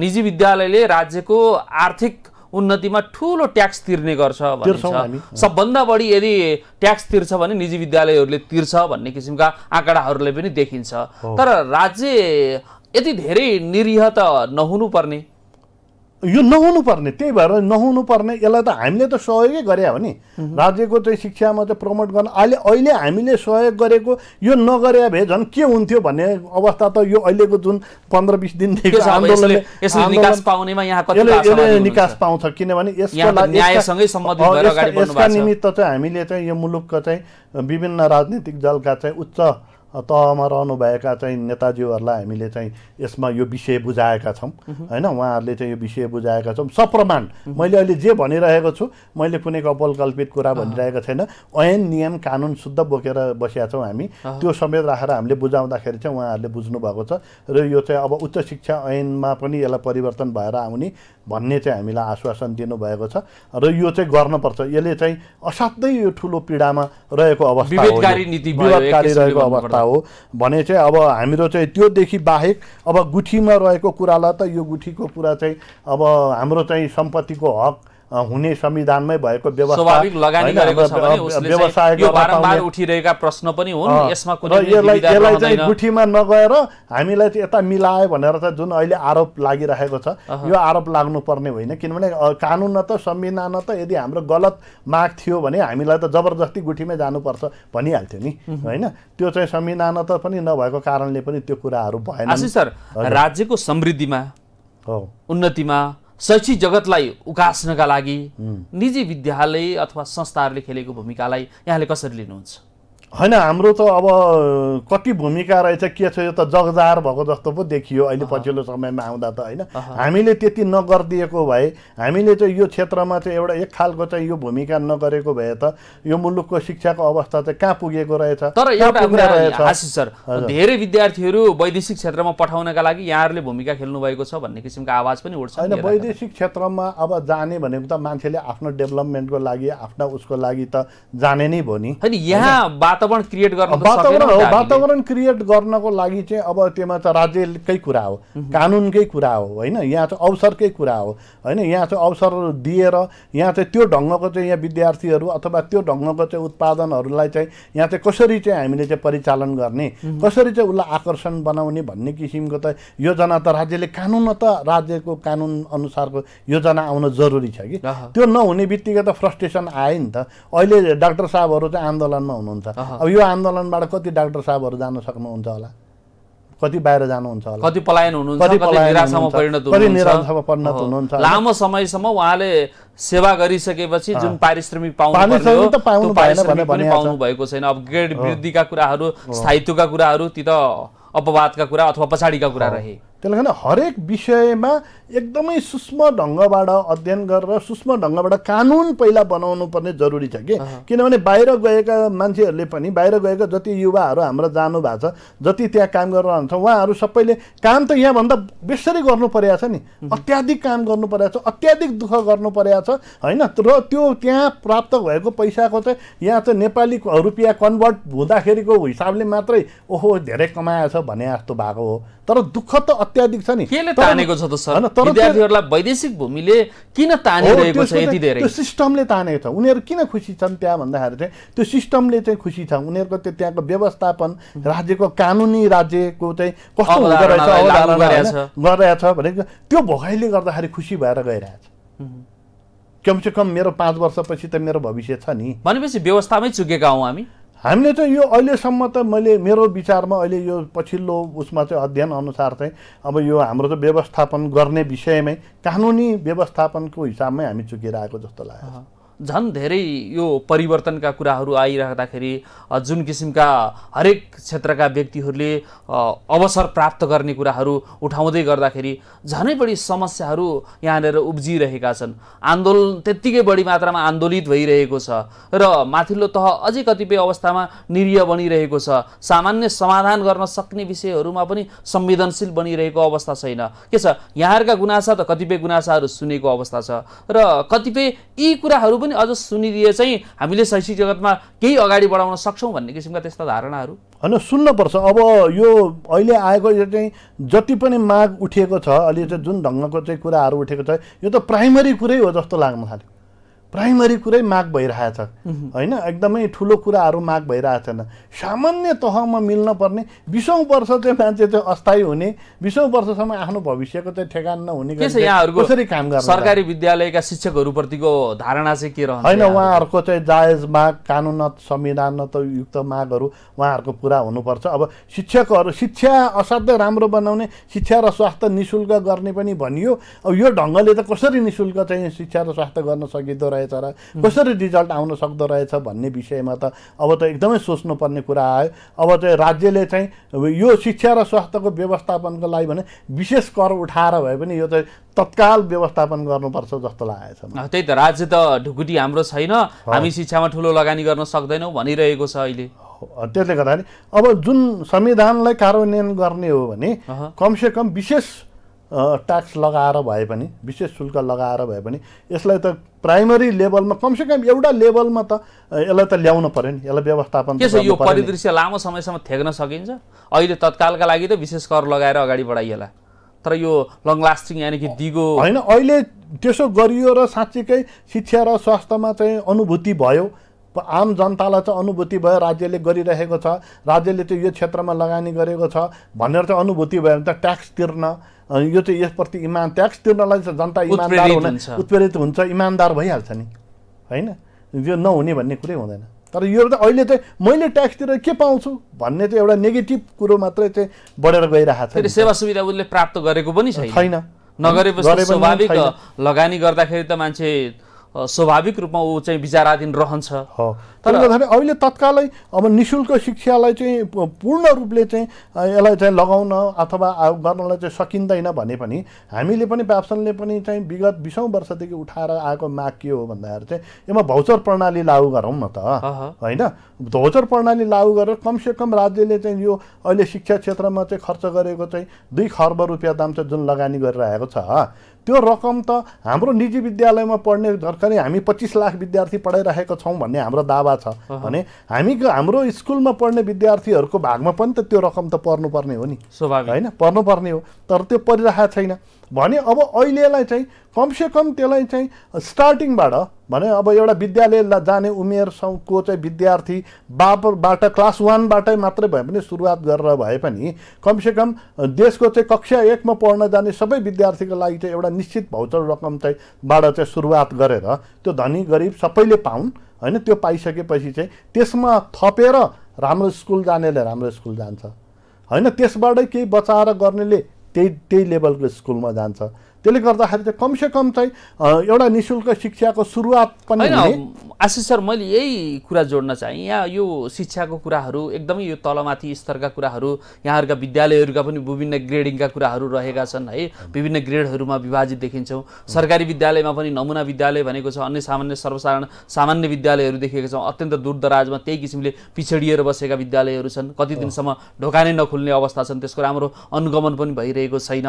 निजी विद्यालयले राज्यको आर्थिक उन्नतिमा ठूलो ट्याक्स तिर्ने गर्छ भन्छ, सबभन्दा बढी यदि ट्याक्स तिर्छ भने निजी विद्यालयहरूले तिर्छ भन्ने किसिमका आँकडाहरूले पनि देखिन्छ। तर राज्य यति धेरै निरीह त नहुनुपर्ने, यो नहुनुपर्ने, त्यही भएर नहुनुपर्ने। यसलाई त हामीले त सहयोगै गरे हो नि, राज्यको चाहिँ शिक्षामा चाहिँ प्रमोट गर्न अहिले हामीले सहयोग गरेको, यो नगरे भए झन् के हुन्थ्यो भन्ने अवस्था त यो अहिलेको जुन 15-20 दिनदेखि आन्दोलनले यसले निकास पाउनेमा यहाँ कति यसले निकास पाउँछ, किनभने यसको न्यायसँगै सम्बन्धित भएर अगाडि बढ्नु भएको छ। यसका निमित्त चाहिँ हामीले चाहिँ यो मुलुकको चाहिँ विभिन्न राजनीतिक दलका चाहिँ उच्च तहमा रहनुभएका चाहिँ नेताजीहरूलाई हामीले चाहिँ यसमा यो विषय बुझाएका छौं हैन, उहाँहरूले चाहिँ यो विषय बुझाएका छौं सप्रमाण। मैले अहिले जे भनिरहेको छु मैले कुनै कपोलकल्पित कुरा भनिरहेको छैन, ऐन नियम कानुन शुद्ध बोकेर बसेका छौं हामी, त्यो समेत राखेर हामीले बुझाउँदाखेरि चाहिँ उहाँहरूले बुझ्नु भएको छ र यो चाहिँ अब उच्च शिक्षा ऐनमा पनि यसलाई परिवर्तन भएर आउने भन्ने चाहिँ हामीलाई आश्वासन दिनुभएको छ र यो चाहिँ गर्नुपर्छ। यसले चाहिँ असाध्यै यो ठूलो पीडामा रहेको अवस्था हो, विभेदकारी नीति रहेको अवस्था हो भने चाहिँ अब हाम्रो चाहिँ त्यो देखि बाहेक अब गुठीमा रहेको कुरालाई त यो गुठीको कुरा चाहिँ अब हाम्रो चाहिँ सम्पत्तिको हक हुने संविधानमै भएको व्यवस्था स्वाभाविक लगानी गरेको छ भने उसले चाहिँ यो बारम्बार उठिरहेका प्रश्न पनि हुन्, यसमा कुनै यसलाई चाहिँ गुठीमा नगएर हामीलाई चाहिँ यता मिलाए भनेर चाहिँ जुन अहिले आरोप लागिरहेको छ यो आरोप लाग्नु पर्ने होइन, किनभने कानुन न त संविधान न त यदि हाम्रो गलत माग थियो भने हामीलाई त जबरजस्ती गुठीमै जानुपर्छ भनिहाल्थ्यो नि हैन। त्यो चाहिँ संविधान त पनि नभएको कारणले पनि त्यो कुराहरू भएन। आशीष सर, राज्यको समृद्धिमा हो उन्नतिमा शैक्षिक जगतलाई उकास्नका लागि निजी विद्यालय अथवा संस्थाहरूले खेलेको भूमिकालाई यहाँले कसरी लिनुहुन्छ? हैन, हाम्रो त अब कति भूमिका रहेछ के छ, यो त जगजार भएको जस्तो पो देखियो अहिले पछिल्लो समयमा आउँदा त हैन। हामीले त्यति नगर्दिएको भए, हामीले चाहिँ यो क्षेत्रमा चाहिँ एउटा एक खालको चाहिँ यो भूमिका नगरेको भए त यो मुलुकको शिक्षाको अवस्था चाहिँ कहाँ पुगेको रहेछ। तर एउटा कुरा आशीष सर, धेरै विद्यार्थीहरू वैदेशिक क्षेत्रमा पठाउनका लागि यहाँहरूले भूमिका खेल्नु भएको छ भन्ने किसिमको आवाज पनि उठ्छ। हैन, वैदेशिक क्षेत्रमा अब जाने भनेको त मान्छेले आफ्नो डेभलपमेन्टको लागि आफ्नो उसको लागि त जाने नै भो नि हैन। यहाँ वातावरण क्रिएट गर्नको लागि चाहिँ अब त्यसमा त राज्यकै कुरा हो, कानुनकै कुरा हो हैन, यहाँ चाहिँ अवसरकै कुरा हो हैन। यहाँ चाहिँ अवसर दिएर यहाँ चाहिँ त्यो ढङ्गको चाहिँ यहाँ विद्यार्थीहरू अथवा त्यो ढङ्गको चाहिँ उत्पादनहरूलाई चाहिँ यहाँ चाहिँ कसरी चाहिँ हामीले चाहिँ परिचालन गर्ने, कसरी चाहिँ उसलाई आकर्षण बनाउने भन्ने किसिमको त योजना त राज्यले कानुन त राज्यको कानुन अनुसारको योजना आउन जरुरी छ कि त्यो नहुने बित्तिकै त फ्रस्ट्रेसन आयो नि त। अहिले डाक्टर साहबहरू चाहिँ आन्दोलनमा हुनुहुन्छ, अब यो आन्दोलनबाट कति डाक्टर साहबहरू जान सक्नुहुन्छ होला, कति बाहिर जानुहुन्छ होला, कति पलायन हुनुहुन्छ, कति निराशामा परिणत हुनुहुन्छ, कति निराशामा परिणत हुनुहुन्छ। लामो समयसम्म उहाँले सेवा गरिसकेपछि जुन पारिश्रमिक पाउनु पर्यो त्यो पारिश्रमिक पनि पाउनु भएको छैन। अपग्रेड वृद्धिका कुराहरू, स्थायित्वका कुराहरू, ती त अपवादका कुरा अथवा पछाडीका कुरा रहे। त्यसले गर्दा हरेक विषयमा एकदमै सूक्ष्म ढङ्गबाट अध्ययन गरेर सूक्ष्म ढङ्गबाट कानुन पहिला बनाउनु पर्ने जरुरी छ के, किनभने बाहिर गएका मान्छेहरूले पनि, बाहिर गएका जति युवाहरू हाम्रो जानुभएको छ, जति त्यहाँ काम गरेर हुन्छ, उहाँहरू सबैले काम त यहाँभन्दा बेसरी गर्नु परेको छ नि, अत्याधिक काम गर्नु परेको छ, अत्याधिक दुःख गर्नु परेको छ हैन। र त्यो त्यहाँ प्राप्त भएको पैसाको चाहिँ यहाँ चाहिँ नेपाली रुपियाँ कन्भर्ट हुँदाखेरिको हिसाबले मात्रै ओहो धेरै कमाएछ भने जस्तो भएको हो, तर दुःख त अत्याधिक छ नि। केले तानेको छ त सर विद्यार्थीहरुलाई? वैदेशिक भूमिले किन तानिरहेको छ यति धेरै? त्यो सिस्टमले तानेको छ। उनीहरु किन खुसी छन् त्यहाँ भन्दाखेरि चाहिँ त्यो सिस्टमले चाहिँ खुसी छ। उनीहरुको त्यो त्यहाँको व्यवस्थापन, राज्यको कानुनी राज्यको चाहिँ कस्तो हुँदो रहेछ गरिरहेछ भने त्यो भोगाइले गर्दाखेरि खुसी भएर गइरहेछ। कमसेकम मेरो 5 वर्षपछि त मेरो भविष्य छ नि। भनेपछि व्यवस्थामै चुकेका हौं हामी। हामीले चाहिँ यो अहिलेसम्म त मैले मेरो विचारमा अहिले यो पछिल्लो उसमा चाहिँ अध्ययन अनुसार चाहिँ अब यो हाम्रो चाहिँ व्यवस्थापन गर्ने विषयमै कानुनी व्यवस्थापनको हिसाबमै हामी चुकिरहेको जस्तो लाग्यो। झन् धेरै यो परिवर्तनका कुराहरू आइराख्दाखेरि जुन किसिमका हरेक क्षेत्रका व्यक्तिहरूले अवसर प्राप्त गर्ने कुराहरू उठाउँदै गर्दाखेरि झनै बढी समस्याहरू यहाँनिर उब्जिरहेका छन्। आन्दोलन त्यत्तिकै बढी मात्रामा आन्दोलित भइरहेको छ र माथिल्लो तह अझै कतिपय अवस्थामा निरीह बनिरहेको छ। सामान्य समाधान गर्न सक्ने विषयहरूमा पनि संवेदनशील बनिरहेको अवस्था छैन। के छ यहाँहरूका गुनासा? त कतिपय गुनासाहरू सुनेको अवस्था छ र कतिपय यी कुराहरू अझ सुनिदिए चाहिँ हामीले शैक्षिक जगतमा केही अगाडि बढाउन सक्छौँ भन्ने किसिमका त्यस्ता धारणाहरू हैन सुन्नुपर्छ। अब यो अहिले आएको यो चाहिँ जति पनि माग उठेको छ, अहिले चाहिँ जुन ढङ्गको चाहिँ कुराहरू उठेको छ, यो त प्राइमरी कुरै हो जस्तो लाग्न थाल्यो। प्राइमरी कुरै माग भइरहेछ हैन, एकदमै ठुलो कुराहरू माग भइरहेछन्। सामान्य तहमा मिल्न पर्ने 20औं वर्ष चाहिँ मान्छे चाहिँ अस्थायी हुने, 20औं वर्षसम्म आफ्नो भविष्यको चाहिँ ठेगाना नहुने कसरी काम गर्ने? सरकारी विद्यालयका शिक्षकहरूप्रतिको धारणा चाहिँ के रहन्छ? हैन उहाँहरूको चाहिँ जायज माग, कानुनत संविधानत युक्त मागहरू उहाँहरूको पूरा हुनुपर्छ। अब शिक्षकहरू शिक्षा असाध्यै राम्रो बनाउने, शिक्षा र स्वास्थ्य निशुल्क गर्ने पनि भनियो। अब यो ढङ्गले त कसरी निशुल्क चाहिँ शिक्षा र स्वास्थ्य गर्न सकिँदो रहेछ? कसरी रिजल्ट आउन सक्दो रहेछ भन्ने विषयमा त अब त एकदमै सोच्नुपर्ने कुरा आयो। अब चाहिँ राज्यले चाहिँ यो शिक्षा र स्वास्थ्यको व्यवस्थापनको लागि भने विशेष कर उठाएर भए पनि यो चाहिँ तत्काल व्यवस्थापन गर्नुपर्छ जस्तो लागेछ। त्यही त राज्य त ढुकुटी हाम्रो छैन, हामी शिक्षामा ठुलो लगानी गर्न सक्दैनौँ भनिरहेको छ अहिले। त्यसले गर्दाखेरि अब जुन संविधानलाई कार्यान्वयन गर्ने हो भने कमसेकम विशेष ट्याक्स लगाएर भए पनि, विशेष शुल्क लगाएर भए पनि यसलाई त प्राइमरी लेभलमा कमसेकम एउटा लेभलमा त यसलाई त ल्याउनु पर्यो नि, यसलाई व्यवस्थापन। त्यसो यो परिदृश्य लामो समयसम्म थेग्न सकिन्छ? अहिले तत्कालका लागि त विशेष कर लगाएर अगाडि बढाइएला, तर यो लङ लास्टिङ यानि कि दिगो होइन। अहिले त्यसो गरियो र साँच्चीकै शिक्षा र स्वास्थ्यमा चाहिँ अनुभूति भयो, आम जनतालाई चाहिँ अनुभूति भयो, राज्यले गरिरहेको छ, राज्यले चाहिँ यो क्षेत्रमा लगानी गरेको छ भनेर चाहिँ अनुभूति भयो भने त ट्याक्स तिर्न, यो चाहिँ यसप्रति इमान, ट्याक्स तिर्नलाई चाहिँ जनता इमानदार हुन उत्प्रेरित हुन्छ, इमानदार भइहाल्छ नि हैन। यो नहुने भन्ने कुरै हुँदैन। तर यो त अहिले चाहिँ मैले ट्याक्स तिरेर के पाउँछु भन्ने चाहिँ एउटा नेगेटिभ कुरो मात्रै चाहिँ बढेर गइरहेको छ। सेवा सुविधा उसले प्राप्त गरेको पनि छैन, नगरेपछि स्वाभाविक लगानी गर्दाखेरि त मान्छे स्वाभाविक रूपमा ऊ चाहिँ विचाराधीन रहन्छ। तर अहिले तत्कालै अब निशुल्क शिक्षालाई चाहिँ पूर्ण रूपले चाहिँ यसलाई चाहिँ लगाउन अथवा गर्नलाई चाहिँ सकिँदैन भने पनि हामीले पनि प्याप्सनले पनि चाहिँ विगत 20औं वर्षदेखि उठाएर आएको माग के हो भन्दाखेरि चाहिँ यसमा भौचर प्रणाली लागू गरौँ न त होइन। भौचर प्रणाली लागू गरेर कमसेकम राज्यले चाहिँ यो अहिले शिक्षा क्षेत्रमा चाहिँ खर्च गरेको चाहिँ 2 खर्ब रुपियाँ दाम चाहिँ जुन लगानी गरिरहेको छ त्यो रकम त हाम्रो निजी विद्यालयमा पढ्ने झर्खरै हामी 25 लाख विद्यार्थी पढाइरहेको छौँ भन्ने हाम्रो दावा छ भने हाम्रो स्कुलमा पढ्ने विद्यार्थीहरूको भागमा पनि त त्यो रकम त पर्नुपर्ने हो नि, स्वाभाविक होइन, पर्नुपर्ने हो। तर त्यो परिरहेको छैन भने अब अहिलेलाई चाहिँ कमसेकम त्यसलाई चाहिँ स्टार्टिङबाट भने अब एउटा विद्यालय जाने उमेरसम्मको चाहिँ विद्यार्थी बापबाट क्लास 1बाटै मात्रै भए पनि सुरुवात गरेर भए पनि कमसेकम देशको चाहिँ कक्षा 1मा पढ्न जाने सबै विद्यार्थीको लागि चाहिँ एउटा निश्चित भौचर रकम चाहिँ बाट चाहिँ सुरुवात गरेर त्यो धनी गरिब सबैले पाउन् होइन। त्यो पाइसकेपछि चाहिँ त्यसमा थपेर राम्रो स्कुल जानेले राम्रो स्कुल जान्छ हैन त्यसबाटै केही बचाएर गर्नेले त्यही लेभलको स्कुलमा जान्छ। त्यसले गर्दाखेरि चाहिँ कम से कम चाहिँ एउटा निशुल्क शिक्षाको सुरुवात पनि हुने। आशिष सर मैले यही कुरा जोड्न चाहे, यहाँ यो शिक्षाको कुराहरू एकदमै यो तलमाथि स्तरका कुराहरू यहाँहरुका विद्यालयहरुका पनि विभिन्न ग्रेडिङका कुराहरू रहेका छन् है, विभिन्न ग्रेडहरुमा विभाजित देखिन्छौं। सरकारी विद्यालयमा पनि नमुना विद्यालय भनेको छ, अन्य सामान्य सर्वसाधारण सामान्य विद्यालयहरू देखेका छौं। अत्यन्त दूरदराजमा त्यही किसिमले पिछडिएर बसेका विद्यालयहरू छन्, कति दिनसम्म ढोका नै नखुल्ने अवस्था छन्, त्यसको राम्रो अनुगमन पनि भइरहेको छैन।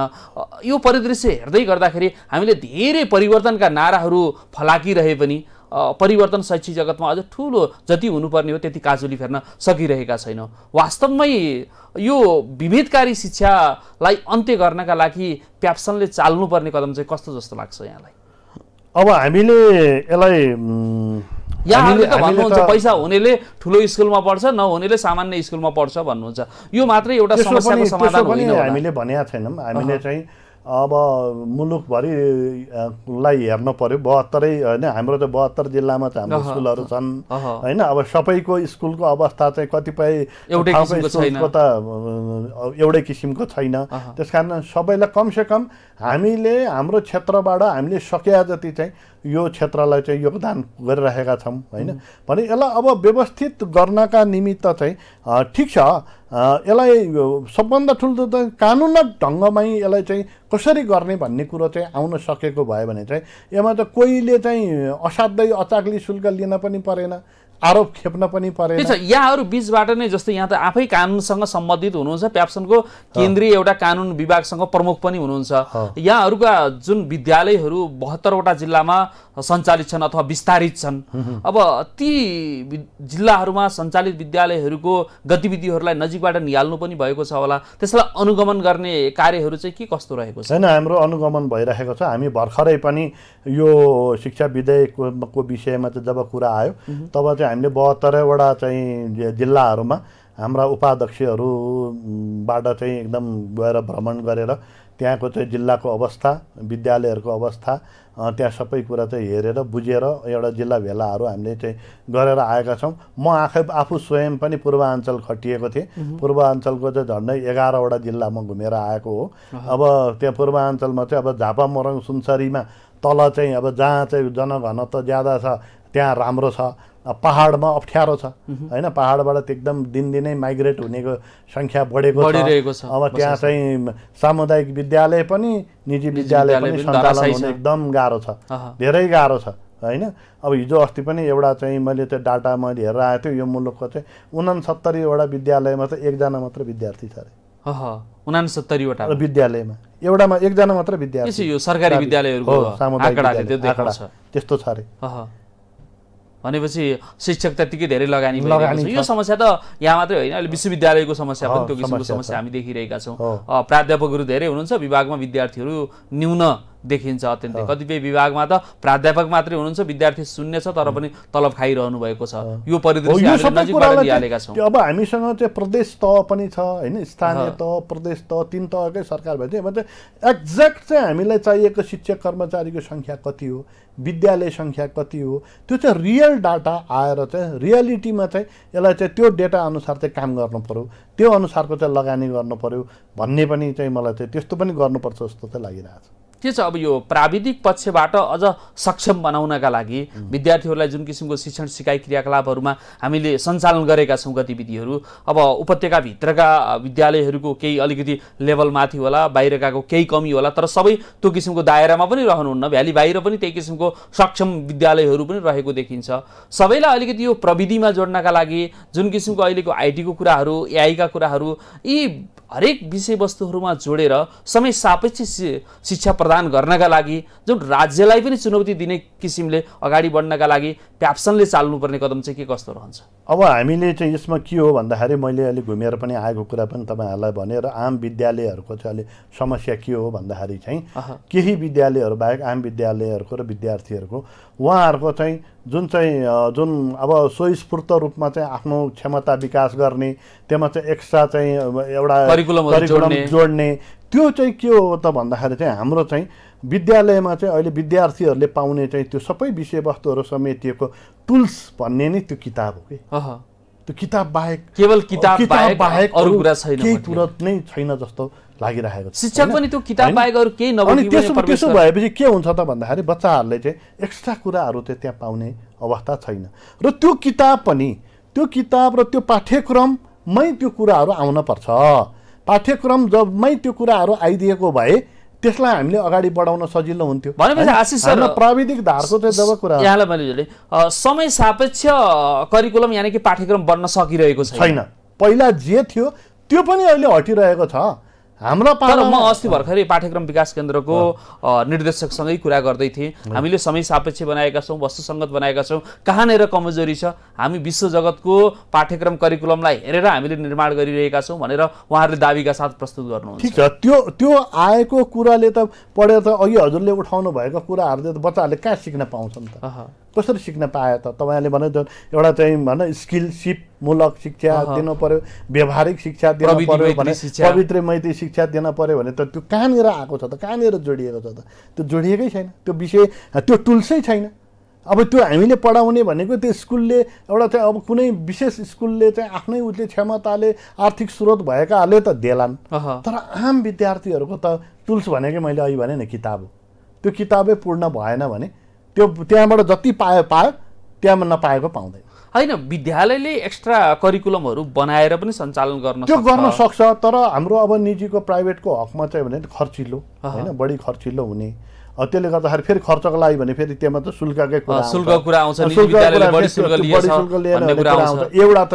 यो परिदृश्य हेर्दै हामीले धेरै परिवर्तनका नाराहरू फलाकिरहे पनि परिवर्तन शैक्षिक जगतमा अझ ठूलो जति हुनुपर्ने हो त्यति काजुली फेर्न सकिरहेका छैनौं। वास्तवमै यो विभेदकारी शिक्षालाई अन्त्य गर्नका लागि प्याप्सनले चाल्नुपर्ने कदम चाहिँ कस्तो जस्तो लाग्छ यहाँलाई? अब हामीले यसलाई यहाँहरुले त भन्नुहुन्छ पैसा हुनेले ठूलो स्कुलमा पढ्छ, नहुनेले सामान्य स्कुलमा पढ्छ भन्नुहुन्छ। यो मात्रै एउटा समस्याको समाधान होइन। हामीले भनेका छैनौं, हामीले चाहिँ अब मुलुकभरिलाई हेर्न पर्यो। 72 होइन हाम्रो त 72 जिल्लामा त हाम्रो स्कुलहरू छन् होइन। अब सबैको स्कुलको अवस्था चाहिँ कतिपय स्कुलको त एउटै किसिमको छैन, त्यसकारण सबैलाई कमसेकम हामीले हाम्रो क्षेत्रबाट हामीले सकेका जति चाहिँ यो क्षेत्रलाई चाहिँ योगदान गरिरहेका छौँ होइन। भने यसलाई अब व्यवस्थित गर्नका निमित्त चाहिँ ठिक छ, यसलाई सबभन्दा ठुलो त कानुनगत ढङ्गमै यसलाई चाहिँ कसरी गर्ने भन्ने कुरो चाहिँ आउन सकेको भयो भने चाहिँ यसमा त कोहीले चाहिँ असाध्यै अचाक्ली शुल्क लिन पनि परेन, आरोप खेप्न पनि परेन। यहाँहरु बीचबाट नै जस्तो यहाँ त आफै कानुनसँग सम्बन्धित हुनुहुन्छ, प्याप्सनको केन्द्रीय एउटा कानुन विभागसँग प्रमुख पनि हुनुहुन्छ। यहाँहरुका जुन विद्यालयहरू 72 वटा जिल्लामा सञ्चालित छन् अथवा विस्तारित छन्, अब ती जिल्लाहरूमा सञ्चालित विद्यालयहरूको गतिविधिहरूलाई नजिकबाट नियाल्नु पनि भएको छ होला, त्यसलाई अनुगमन गर्ने कार्यहरू चाहिँ के कस्तो रहेको छ? हैन, हाम्रो अनुगमन भइरहेको छ। हामी भर्खरै पनि यो शिक्षा विधेयकको विषयमा चाहिँ जब कुरा आयो तब चाहिँ हामीले 72 वटा चाहिँ जिल्लाहरूमा हाम्रा उपाध्यक्षहरूबाट चाहिँ एकदम गएर भ्रमण गरेर त्यहाँको चाहिँ जिल्लाको अवस्था, विद्यालयहरूको अवस्था, त्यहाँ सबै कुरा चाहिँ हेरेर बुझेर एउटा जिल्ला भेलाहरू हामीले चाहिँ गरेर आएका छौँ। म आफू स्वयं पनि पूर्वाञ्चल खटिएको थिएँ, पूर्वाञ्चलको चाहिँ झन्डै 11 वटा जिल्ला म घुमेर आएको हो। अब त्यहाँ पूर्वाञ्चलमा चाहिँ अब झापा, मोरङ, सुनसरीमा तल चाहिँ अब जहाँ चाहिँ जनघनत्व ज्यादा छ त्यहाँ राम्रो छ, पहाडमा अप्ठ्यारो छ हैन, पहाडबाट एकदम दिनदिनै माइग्रेट हुनेको संख्या बढेको छ। अब त्यहाँ चाहिँ सामुदायिक विद्यालय पनि निजी विद्यालय पनि सञ्चालन हुन एकदम गाह्रो छ, धेरै गाह्रो छ हैन। अब हिजो अस्ति पनि एउटा चाहिँ मैले त्यो डाटा मैले हेरेर आएको थिएँ, यो मुलुकको चाहिँ 69 वटा विद्यालयमा त एकजना मात्र विद्यार्थी छ अरे, 69 वटा विद्यालयमा एउटामा एकजना मात्र विद्यार्थी। यो सरकारी विद्यालयहरूको आँकडा त्यस्तो छ अरे, भनेपछि शिक्षक त्यतिकै धेरै लगानी। यो समस्या त यहाँ मात्रै होइन, अहिले विश्वविद्यालयको समस्या पनि त्यो किसिमको समस्या हामी देखिरहेका छौँ। प्राध्यापकहरू धेरै हुनुहुन्छ, विभागमा विद्यार्थीहरू न्यून देखिन्छ अत्यन्तै, कतिपय विभागमा त प्राध्यापक मात्रै हुनुहुन्छ, विद्यार्थी शून्य छ, तर पनि तलब खाइरहनु भएको छ। यो परिदृश्य हामी नजिकबाट निहालेका छौँ। अब हामीसँग चाहिँ प्रदेश तह पनि छ हैन, स्थानीय तह, प्रदेश तह, 3 तहकै सरकार भए चाहिँ एक्ज्याक्ट चाहिँ हामीलाई चाहिएको शिक्षक कर्मचारीको संख्या कति हो, विद्यालय संख्या कति हो, त्यो चाहिँ रियल डाटा आएर चाहिँ रियालिटीमा चाहिँ यसलाई चाहिँ त्यो डेटा अनुसार चाहिँ काम गर्नु पर्यो, त्यो अनुसारको चाहिँ लगानी गर्नु पर्यो भन्ने पनि चाहिँ मलाई चाहिँ त्यस्तो पनि गर्नुपर्छ जस्तो चाहिँ लागिरहेको छ। के छ अब यो प्राविधिक पक्षबाट अझ सक्षम बनाउनका लागि विद्यार्थीहरूलाई जुन किसिमको शिक्षण सिकाइ क्रियाकलापहरूमा हामीले सञ्चालन गरेका छौँ गतिविधिहरू, अब उपत्यकाभित्रका विद्यालयहरूको केही अलिकति लेभल माथि होला, बाहिरकाको केही कमी होला, तर सबै त्यो किसिमको दायरामा पनि रहनुहुन्न। भ्याली बाहिर पनि त्यही किसिमको सक्षम विद्यालयहरू पनि रहेको देखिन्छ। सबैलाई अलिकति यो प्रविधिमा जोड्नका लागि जुन किसिमको अहिलेको आइटीको कुराहरू, एआईका कुराहरू, यी हरेक विषयवस्तुहरूमा जोडेर समय सापेक्ष शिक्षा प्रदान गर्नका लागि जुन राज्यलाई पनि चुनौती दिने किसिमले अगाडि बढ्नका लागि प्याप्सनले चाल्नुपर्ने कदम चाहिँ के कस्तो रहन्छ? अब हामीले चाहिँ यसमा के हो भन्दाखेरि मैले अलिक घुमेर पनि आएको कुरा पनि तपाईँहरूलाई भनेर आम विद्यालयहरूको चाहिँ अलिक समस्या के हो भन्दाखेरि चाहिँ केही विद्यालयहरू बाहेक आम विद्यालयहरूको र विद्यार्थीहरूको उहाँहरूको चाहिँ जुन अब स्वस्फूर्त रूपमा चाहिँ आफ्नो क्षमता विकास गर्ने, त्यसमा चाहिँ एक्स्ट्रा चाहिँ एउटा करिकुलम जोड्ने, त्यो चाहिँ के हो त भन्दाखेरि चाहिँ हाम्रो चाहिँ विद्यालयमा चाहिँ अहिले विद्यार्थीहरूले पाउने चाहिँ त्यो सबै विषयवस्तुहरू समेटिएको टुल्स भन्ने नै त्यो किताब हो कि त्यो किताब बाहेक केवल किताब बाहेक अरु कुरा छैन भने के तुरत नै छैन जस्तो लागिरहेको छ। शिक्षक पनि त्यो किताब बाहेक अरु केही नभई त्यसो भएपछि के हुन्छ त भन्दाखेरि बच्चाहरुले चाहिँ एक्स्ट्रा कुराहरु चाहिँ त्यहाँ पाउने अवस्था छैन र त्यो किताब र त्यो पाठ्यक्रममै त्यो कुराहरु आउन पर्छ। पाठ्यक्रम जबमै त्यो कुराहरु आइदिएको भए त्यसलाई हामीले अगाडि बढाउन सजिलो हुन्थ्यो। भनेपछि आशीष सर प्राविधिक धारको चाहिँ जब कुरा यहाँलाई मैले समय सापेक्ष करिकुलम यानी कि पाठ्यक्रम बन्न सकिरहेको छैन। पहिला जे थियो त्यो पनि अहिले हटिरहेको छ। हाम्रो पालो म अस्ति भर्खरै पाठ्यक्रम विकास केन्द्रको निर्देशकसँगै कुरा गर्दै थिएँ। हामीले समय सापेक्ष बनाएका छौं, वस्तुसंगत बनाएका छौं, कहाँनेर कमजोरी छ हामी विश्व जगतको पाठ्यक्रम करिकुलमलाई हेरेर हामीले निर्माण गरिरहेका छौं भनेर उहाँहरूले दाबीका साथ प्रस्तुत गर्नुहुन्छ। ठीक छ, त्यो आएको कुराले त पढेर त अघि हजुरले उठाउनु भएको कुराहरुले त बच्चाहरुले कहाँ सिक्न पाउँछन् त? कसरी सिक्न पाए त? तपाईले भने एउटा चाहिँ भन स्किलशिप मूलक शिक्षा दिन पर्यो, व्यवहारिक शिक्षा दिन पर्यो भने पवित्र मैत्री शिक्षा दिन पर्यो भने त त्यो कहाँनिर आएको छ त? कहाँनिर जोडिएको छ त? त्यो जोडिएकै छैन। त्यो विषय त्यो टुल्सै छैन। अब त्यो हामीले पढाउने भनेको त्यो स्कुलले एउटा चाहिँ अब कुनै विशेष स्कुलले चाहिँ आफ्नै उले क्षमताले आर्थिक स्रोत भएकाले त देलान्, तर आम विद्यार्थीहरुको त टुल्स भनेकै मैले अघि भने नि किताब हो। त्यो किताबै पूर्ण भएन भने त्यो त्यहाँबाट जति पायो पायो, त्यहाँ नपाएको पाउँदैन। हैन, विद्यालयले एक्स्ट्रा करिकुलमहरु बनाएर पनि सञ्चालन गर्न सक्छ। त्यो गर्न सक्छ, तर हाम्रो अब निजीको प्राइभेटको हकमा चाहिँ भने खर्चिलो हैन, बढी खर्चिलो हुने। त्यसले गर्दाखेरि फेरि खर्चको लागि भने फेरि त्यहाँ त शुल्ककै कुरा आउँछ। शुल्क कुरा आउँछ नि, विद्यालयले बढी शुल्क लिएछ भन्ने कुरा आउँछ। एउटा त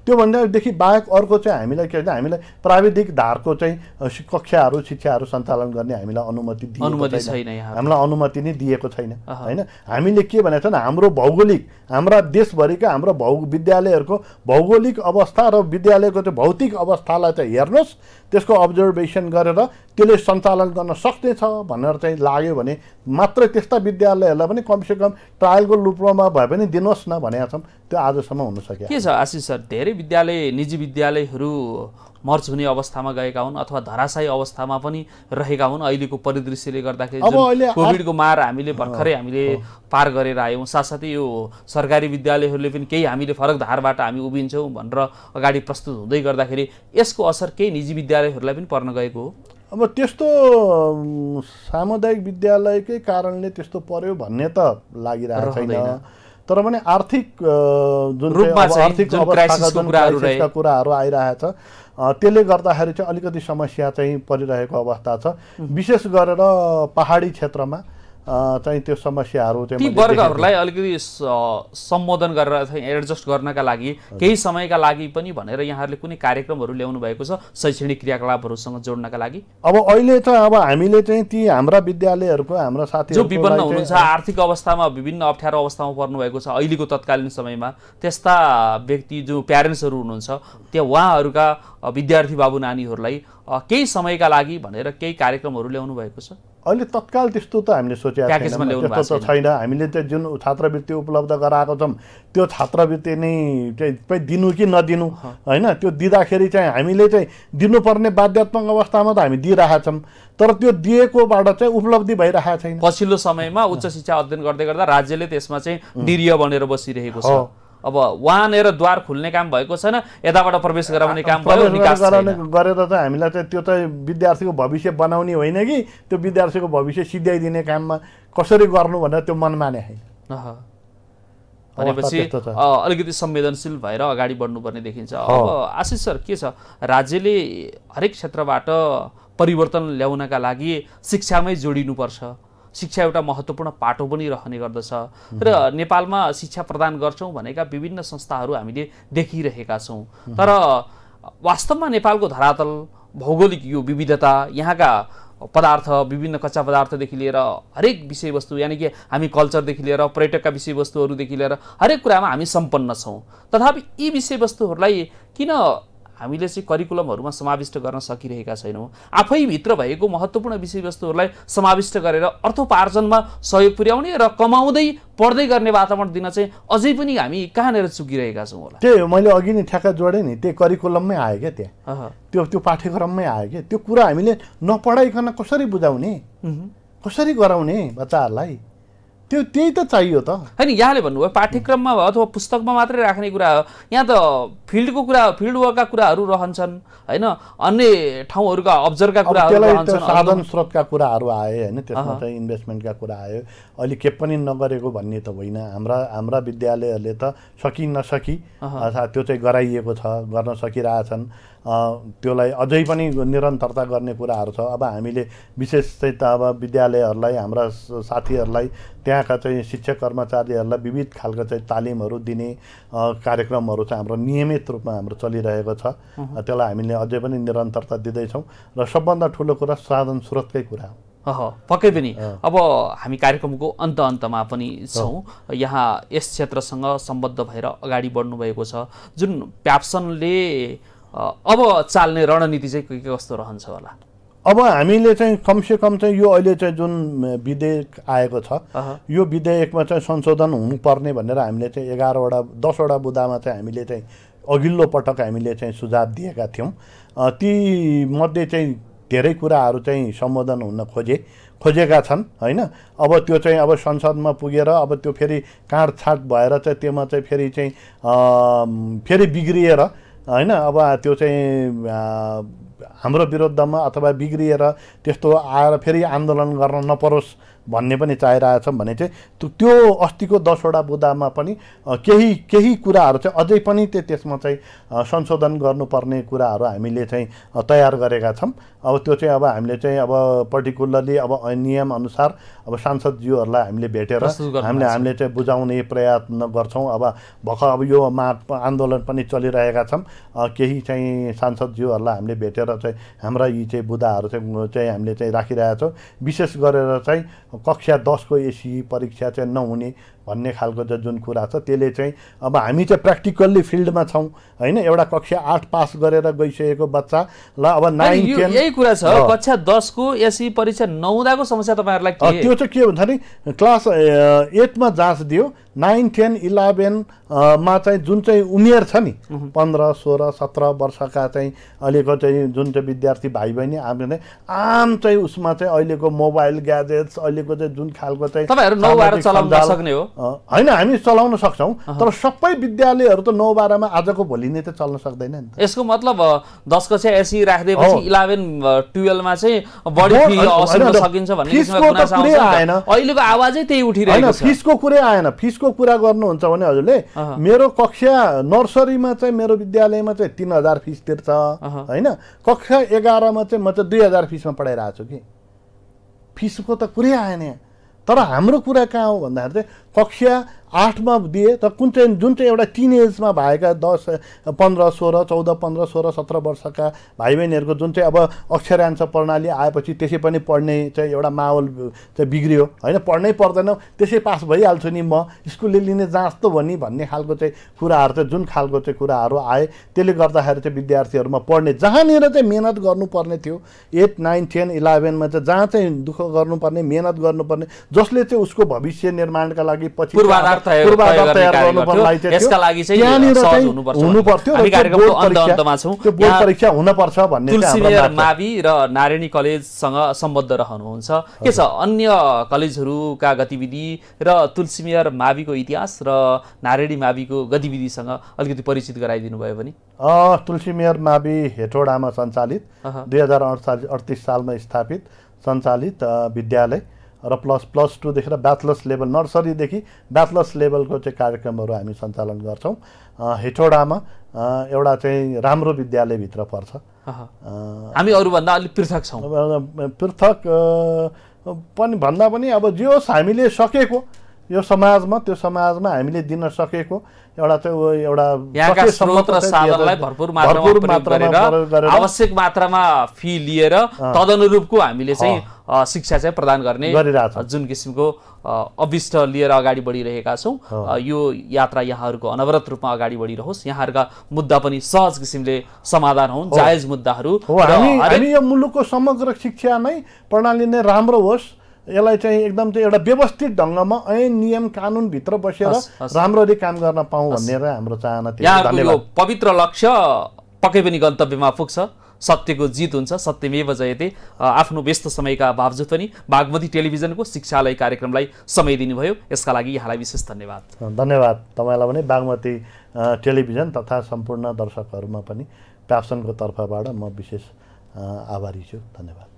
त्यो भन्दा देखि बाहेक अर्को चाहिँ हामीलाई के भन्दा हामीलाई प्राविधिक धारको चाहिँ कक्षाहरु शिक्षाहरु सञ्चालन गर्ने हामीलाई अनुमति दिएको छैन। हामीलाई अनुमति नै दिएको छैन हैन। हामीले के भनेछ नि हाम्रो भौगोलिक हाम्रा देशभरिका हाम्रो विद्यालयहरुको भौगोलिक अवस्था र विद्यालयको चाहिँ भौतिक अवस्थालाई चाहिँ हेर्नुस्, त्यसको अब्जर्भेसन गरेर त्यसले सञ्चालन गर्न सक्ने छ भनेर चाहिँ लाग्यो भने मात्र त्यस्ता विद्यालयहरुलाई पनि कमसेकम ट्रायलको रूपमा भए पनि दिनुहोस् न भनेका छौं। त्यो आजसम्म हुन सकेको के छ आशीष सर? धेरै विद्यालय निजी विद्यालयहरु मर्ज हुने अवस्थामा गएका हुन् अथवा धराशायी अवस्थामा पनि रहेका हुन्। अहिलेको परिदृश्यले गर्दाखेरि कोभिडको मार हामीले भर्खरै हामीले पार गरेर आयौं। साथसाथै यो सरकारी विद्यालयहरुले पनि केही हामीले फरक धारबाट हामी उभिन्छौं भनेर अगाडि प्रस्तुत हुँदै गर्दाखेरि यसको असर केही निजी विद्यालयहरुलाई पनि पर्न गएको हो। अब त्यस्तो सामुदायिक विद्यालयकै कारणले त्यस्तो पर्यो भन्ने त लागिरहेको छैन, तर पनि आर्थिक जुन आर्थिक क्राइसिसका कुराहरु आइरहेछ त्यसले गर्दाखेरि चाहिँ अलिकति समस्या चाहिँ परिरहेको अवस्था छ। विशेष गरेर पहाडी क्षेत्रमा चाहिँ त्यो समस्याहरु चाहिँ ती वर्गहरुलाई अलिकति सम्बोधन गरेर चाहिँ एडजस्ट गर्नका लागि केही समयका लागि पनि भनेर यहाँहरुले कुनै कार्यक्रमहरु ल्याउनु भएको छ शैक्षणिक क्रियाकलापहरुसँग जोड्नका लागि? अब अहिले त अब हामीले चाहिँ ती हाम्रा विद्यालयहरुको हाम्रा साथीहरु जो विपन्न हुनुहुन्छ, आर्थिक अवस्थामा विभिन्न अप्ठ्यारो अवस्थामा पर्नु भएको छ अहिलेको तत्कालीन समयमा, त्यस्ता व्यक्ति जो प्यारेन्ट्सहरु हुनुहुन्छ त्यहाँ उहाँहरुका विद्यार्थी बाबु नानीहरुलाई केही समयका लागि भनेर केही कार्यक्रमहरु ल्याउनु भएको छ? अहिले तत्काल त्यस्तो त हामीले सोचेका त्यस्तो छैन। हामीले चाहिँ जुन छात्रवृत्ति उपलब्ध गराएको छौं त्यो छात्रवृत्ति नै चाहिँ दिनु कि नदिनु हैन, त्यो दिँदाखेरि चाहिँ हामीले चाहिँ दिनुपर्ने बाध्यतात्मक अवस्थामा त हामी दिइरहेका छौं, तर त्यो दिएकोबाट चाहिँ उपलब्धि भइरहेको छैन। पछिल्लो समयमा उच्च शिक्षा अध्ययन गर्दै गर्दा राज्यले त्यसमा चाहिँ डिरिय बनेर बसिरहेको छ। अब वहाँनेर द्वार खुल्ने काम भएको छैन, यताबाट प्रवेश गराउने काम भयो। निकास गरेर चाहिँ हामीलाई चाहिँ त्यो चाहिँ विद्यार्थीको भविष्य बनाउने होइन कि त्यो विद्यार्थीको भविष्य सिध्याइदिने काममा कसरी गर्नु भनेर त्यो मनमाने छैन। भनेपछि अलिकति संवेदनशील भएर अगाडि बढ्नुपर्ने देखिन्छ। अब आशीष सर के छ, राज्यले हरेक क्षेत्रबाट परिवर्तन ल्याउनका लागि शिक्षामै जोडिनुपर्छ, शिक्षा एउटा महत्त्वपूर्ण पाटो पनि रहने गर्दछ र नेपालमा शिक्षा प्रदान गर्छौं भनेका विभिन्न संस्थाहरू हामीले देखिरहेका छौं, तर वास्तवमा नेपालको धरातल भौगोलिक यो विविधता, यहाँका पदार्थ, विभिन्न कच्चा पदार्थदेखि लिएर हरेक विषयवस्तु यानी कि हामी कल्चरदेखि लिएर पर्यटकका विषयवस्तुहरूदेखि लिएर हरेक कुरामा हामी सम्पन्न छौं, तथापि यी विषयवस्तुहरूलाई किन हामीले चाहिँ करिकुलमहरुमा समाविष्ट गर्न सकिरहेका छैनौं? आफै भित्र भएको महत्त्वपूर्ण विषयवस्तुहरुलाई समाविष्ट गरेर अर्थोपार्जनमा सहयोग पुर्याउने र कमाउँदै पढ्दै गर्ने वातावरण दिन चाहिँ अझै पनि हामी कहाँनेर चुकिरहेका छौं होला? त्यही हो, मैले अघि नै ठ्याक्क जोडे नि, त्यो करिकुलममै आयो के त्यहाँ, त्यो त्यो पाठ्यक्रममै आयो के त्यो कुरा। हामीले नपढाइकन कसरी बुझाउने, कसरी गराउने बच्चाहरुलाई? त्यो त्यही त चाहियो त हैन। यहाँले भन्नुभयो पाठ्यक्रममा अथवा पुस्तकमा मात्रै राख्ने कुरा हो, यहाँ त फिल्डको कुरा, फिल्ड वर्कका कुराहरू रहन्छन् हैन, अन्य ठाउँहरुका अब्जर्भका कुराहरू रहन्छन्, साधन स्रोतका कुराहरू आए हैन, त्यसमा चाहिँ इन्भेस्टमेन्टका कुरा आयो। अलि के पनि नगरेको भन्ने त होइन, हाम्रा हाम्रा विद्यालयहरुले त सकिन नसकी अथवा त्यो चाहिँ गराइएको छ, गर्न सकिराछन्, त्यसलाई अझै पनि निरन्तरता गर्ने कुराहरू छ। अब हामीले विशेष चाहिँ अब विद्यालयहरुलाई, हाम्रा साथीहरुलाई, त्यहाँका चाहिँ शिक्षक कर्मचारीहरुलाई विविध खालका चाहिँ तालिमहरू दिने कार्यक्रमहरू चाहिँ हाम्रो नियमित रूपमा हाम्रो चलिरहेको छ। त्यसलाई हामीले अझै पनि निरन्तरता दिँदै छौं र सबभन्दा ठूलो कुरा साधन स्रोतकै कुरा हो। पक्कै पनि अब हामी कार्यक्रमको अन्त्यमा पनि छौँ। यहाँ यस क्षेत्रसँग सम्बद्ध भएर अगाडि बढ्नु भएको छ, जुन प्याप्सनले अब चाल्ने रणनीति चाहिँ के कस्तो रहन्छ होला? अब हामीले चाहिँ कमसेकम चाहिँ यो अहिले चाहिँ जुन विधेयक आएको छ, यो विधेयकमा चाहिँ संशोधन हुनुपर्ने भनेर हामीले चाहिँ 10वटा बुदामा चाहिँ हामीले चाहिँ अघिल्लो पटक हामीले चाहिँ सुझाव दिएका थियौँ। ती मध्ये चाहिँ धेरै कुराहरू चाहिँ सम्बोधन हुन खोजेका छन् हैन। अब त्यो चाहिँ अब संसदमा पुगेर अब त्यो फेरि काँडछाँट भएर चाहिँ त्यसमा चाहिँ फेरि बिग्रिएर हैन, अब त्यो चाहिँ हाम्रो विरुद्धमा अथवा बिग्रिएर त्यस्तो आएर फेरि आन्दोलन गर्न नपरोस् भन्ने पनि चाहिरहेछौँ भने चाहिँ त्यो अस्तिको 10वटा बुदामा पनि केही कुराहरू चाहिँ अझै पनि त्यसमा चाहिँ संशोधन गर्नुपर्ने कुराहरू हामीले चाहिँ तयार गरेका छौँ। अब त्यो चाहिँ अब हामीले चाहिँ अब पर्टिकुलरली अब नियम अनुसार अब सांसदज्यूहरूलाई हामीले भेटेर हामीले चाहिँ बुझाउने प्रयत्न गर्छौँ। अब भर्खर अब यो आन्दोलन पनि चलिरहेका छौँ, केही चाहिँ सांसदज्यूहरूलाई हामीले भेटेर चाहिँ हाम्रा यी चाहिँ बुदाहरू चाहिँ हामीले चाहिँ राखिरहेका छौँ। विशेष गरेर चाहिँ कक्षा 10 को एसी परीक्षा चाहिँ नहुने भन्ने खालको जुन कुरा छ, त्यसले चाहिँ अब हामी चाहिँ प्र्याक्टिकल्ली फिल्डमा छौँ हैन। एउटा कक्षा 8 पास गरेर गइसकेको बच्चालाई अब 9 10 यही कुरा छ, कक्षा 10 को एसी परीक्षा नहुँदाको समस्या तपाईहरुलाई के? त्यो चाहिँ के भन्छ नि, क्लास 8 मा जाँच दियो, 9 10 11 मा चाहिँ जुन चाहिँ उमेर छ नि 15 16 17 वर्षका चाहिँ अहिलेको चाहिँ जुन चाहिँ विद्यार्थी भाइ बहिनी आम चाहिँ उसमा चाहिँ अहिलेको मोबाइल ग्याजेट्स, अहिलेको चाहिँ जुन खालको चाहिँ तपाईहरु 9 12 चलाउन नसक्ने हो हैन। हामी चलाउन सक्छौं, तर सबै विद्यालयहरु त 9 12 मा आजको भोलि नै त चल्न सक्दैन नि। यसको मतलब 10 कक्षा एसी राख्दैपछि 11 12 मा चाहिँ बढी फी असर सकिन्छ भन्ने किसिमको गुनासो आएन, अहिलेको आवाजै त्यही उठिरहेको छ। फीसको कुरै आएन, फीसको कुरा गर्नुहुन्छ भने हजुरले मेरो कक्षा नर्सरीमा चाहिँ मेरो विद्यालयमा चाहिँ 3000 फीस तिर्छ हैन, कक्षा 11 मा चाहिँ म चाहिँ 2000 फीसमा पढाइरहेछु कि, फीसको त कुरै आएन। तर हाम्रो कुरा कहाँ हो भन्दाखेरि कक्षा 8 मा दिए त कुन चाहिँ जुन चाहिँ एउटा टिनेजमा भएका 10 15 16 14 15 16 17 वर्षका भाइ बहिनीहरुको जुन चाहिँ अब अक्षरांश प्रणाली आएपछि त्यसै पनि पढ्ने चाहिँ एउटा माहौल चाहिँ बिग्रियो हैन, पढ्नै पर्दैन त्यसै पास भइहाल्छु नि म, स्कुलले लिने जाँच त भनी भन्ने खालको चाहिँ कुराहरु चाहिँ जुन खालको चाहिँ कुराहरु आए, त्यसले गर्दाखेरि चाहिँ विद्यार्थीहरुमा पढ्ने जहाँनेर चाहिँ मेहनत गर्नुपर्ने थियो 8 9 10 11 मा चाहिँ जहाँ चाहिँ दुःख गर्नुपर्ने, मेहनत गर्नुपर्ने, जसले चाहिँ उसको भविष्य निर्माणका लागि पछि पूर्वाधार तयार गर्नुपर्ने लागि चाहिँ यसका लागि चाहिँ सहज हुनुपर्छ। हामी कार्यक्रमको अन्त्यमा छौँ। त्यो बोर्ड परीक्षा हुनुपर्छ भन्ने चाहिँ हाम्रो माग छ। मावि र नारायणी कलेजसँग सम्बद्ध रहनुहुन्छ, के छ अन्य कलेजहरूका गतिविधि र तुलसीमेयर माविको इतिहास र नारायणी माविको गतिविधिसँग अलिकति परिचित गराइदिनु भयो भने? तुलसीमेयर मावि हेटौडामा सञ्चालित 2038 सालमा स्थापित सञ्चालित विद्यालय र प्लस 2 देखेर ब्याचलर्स लेभल, नर्सरीदेखि ब्याचलर्स लेभलको चाहिँ कार्यक्रमहरू हामी सञ्चालन गर्छौँ। हेटौडामा एउटा चाहिँ राम्रो विद्यालयभित्र पर्छ। हामी अरूभन्दा अलिक पृथक छौँ, पृथक पनि भन्दा पनि अब जे होस् हामीले सकेको यो समाजमा, त्यो समाजमा हामीले दिन सकेको एउटा चाहिँ एउटा स्रोत र साधनलाई भरपूर मात्रामा प्रयोग गरेर आवश्यक मात्रामा फी लिएर तदनुरूपको हामीले चाहिँ शिक्षा चाहिँ प्रदान गर्ने जुन किसिमको अभिष्ट लिएर अगाडि बढिरहेका छौँ। यो यात्रा यहाँहरूको अनवरत रूपमा अगाडि बढिरहोस्, यहाँहरूका मुद्दा पनि सहज किसिमले समाधान हुन्, जायज मुद्दाहरू। हामी यो मुलुकको समग्र शिक्षा नै प्रणाली नै राम्रो होस्, यसलाई चाहिँ एकदम चाहिँ एउटा व्यवस्थित ढंगमा ऐन नियम कानून भित्र बसेर राम्ररी काम गर्न पाऊँ भनेर हाम्रो चाहना थियो। धन्यवाद। पवित्र लक्ष्य पक्कै पनि गन्तव्यमा पुग्छ। सत्य को जीत हुन्छ, सत्यमेव जयते। आफ्नो व्यस्त समय का बावजुद पनि बागमती टेलिभिजन को शिक्षालय कार्यक्रमलाई समय दिनुभयो, यसका लागि यहाँलाई विशेष धन्यवाद। धन्यवाद तपाईलाई पनि बागमती टेलिभिजन तथा संपूर्ण दर्शकहरुमा पनि प्राप्सन को तर्फबाट म विशेष आभारी छु, धन्यवाद।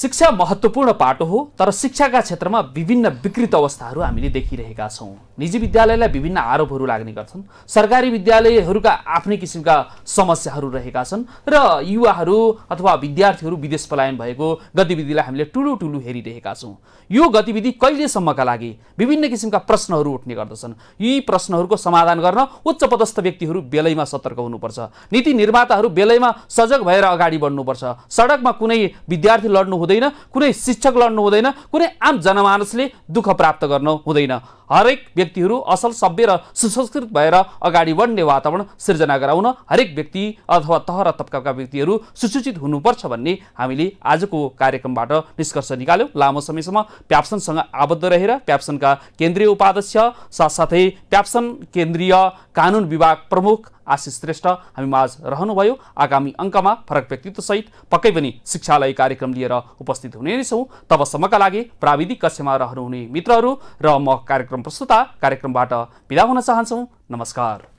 शिक्षा महत्त्वपूर्ण पाटो हो, तर शिक्षाका क्षेत्रमा विभिन्न विकृत अवस्थाहरू हामीले देखिरहेका छौं। निजी विद्यालयलाई विभिन्न आरोपहरू लाग्ने गर्छन्, सरकारी विद्यालयहरूका आफ्नै किसिमका समस्याहरू रहेका छन् र युवाहरू अथवा विद्यार्थीहरू विदेश पलायन भएको गतिविधिलाई हामीले टुलुटुलु हेरिरहेका छौं। यो गतिविधि कहिलेसम्मका लागि? विभिन्न किसिमका प्रश्नहरू उठ्ने गर्दछन्। यी प्रश्नहरूको समाधान गर्न उच्चपदस्थ व्यक्तिहरू बेलैमा सतर्क हुनुपर्छ, नीति निर्माताहरू बेलैमा सजग भएर अगाडि बढ्नुपर्छ। सडकमा कुनै विद्यार्थी लड्नु हुँदैन, कुनै शिक्षक लड्नु हुँदैन, कुनै आम जनमानसले दुःख प्राप्त गर्न हुँदैन। हरेक व्यक्तिहरू असल, सभ्य र सुसंस्कृत भएर अगाडि बढ्ने वातावरण सिर्जना गराउन हरेक व्यक्ति अथवा तह र तबकाका व्यक्तिहरू सुसूचित हुनुपर्छ भन्ने हामीले आजको कार्यक्रमबाट निष्कर्ष निकाल्यौं। लामो समयसम्म प्याप्सनसँग आबद्ध रहेर प्याप्सनका केन्द्रीय उपाध्यक्ष साथसाथै प्याप्सन केन्द्रीय कानुन विभाग प्रमुख आशिष श्रेष्ठ हामीमाझ रहनुभयो। आगामी अङ्कमा फरक व्यक्तित्वसहित पक्कै पनि शिक्षालय कार्यक्रम लिएर उपस्थित हुने नै छौं। तबसम्मका लागि प्राविधिक कक्षमा रहनुहुने मित्रहरू र म कार्यक्रम प्रस्तुता कार्यक्रमबाट बिदा हुन चाहन्छौँ। नमस्कार।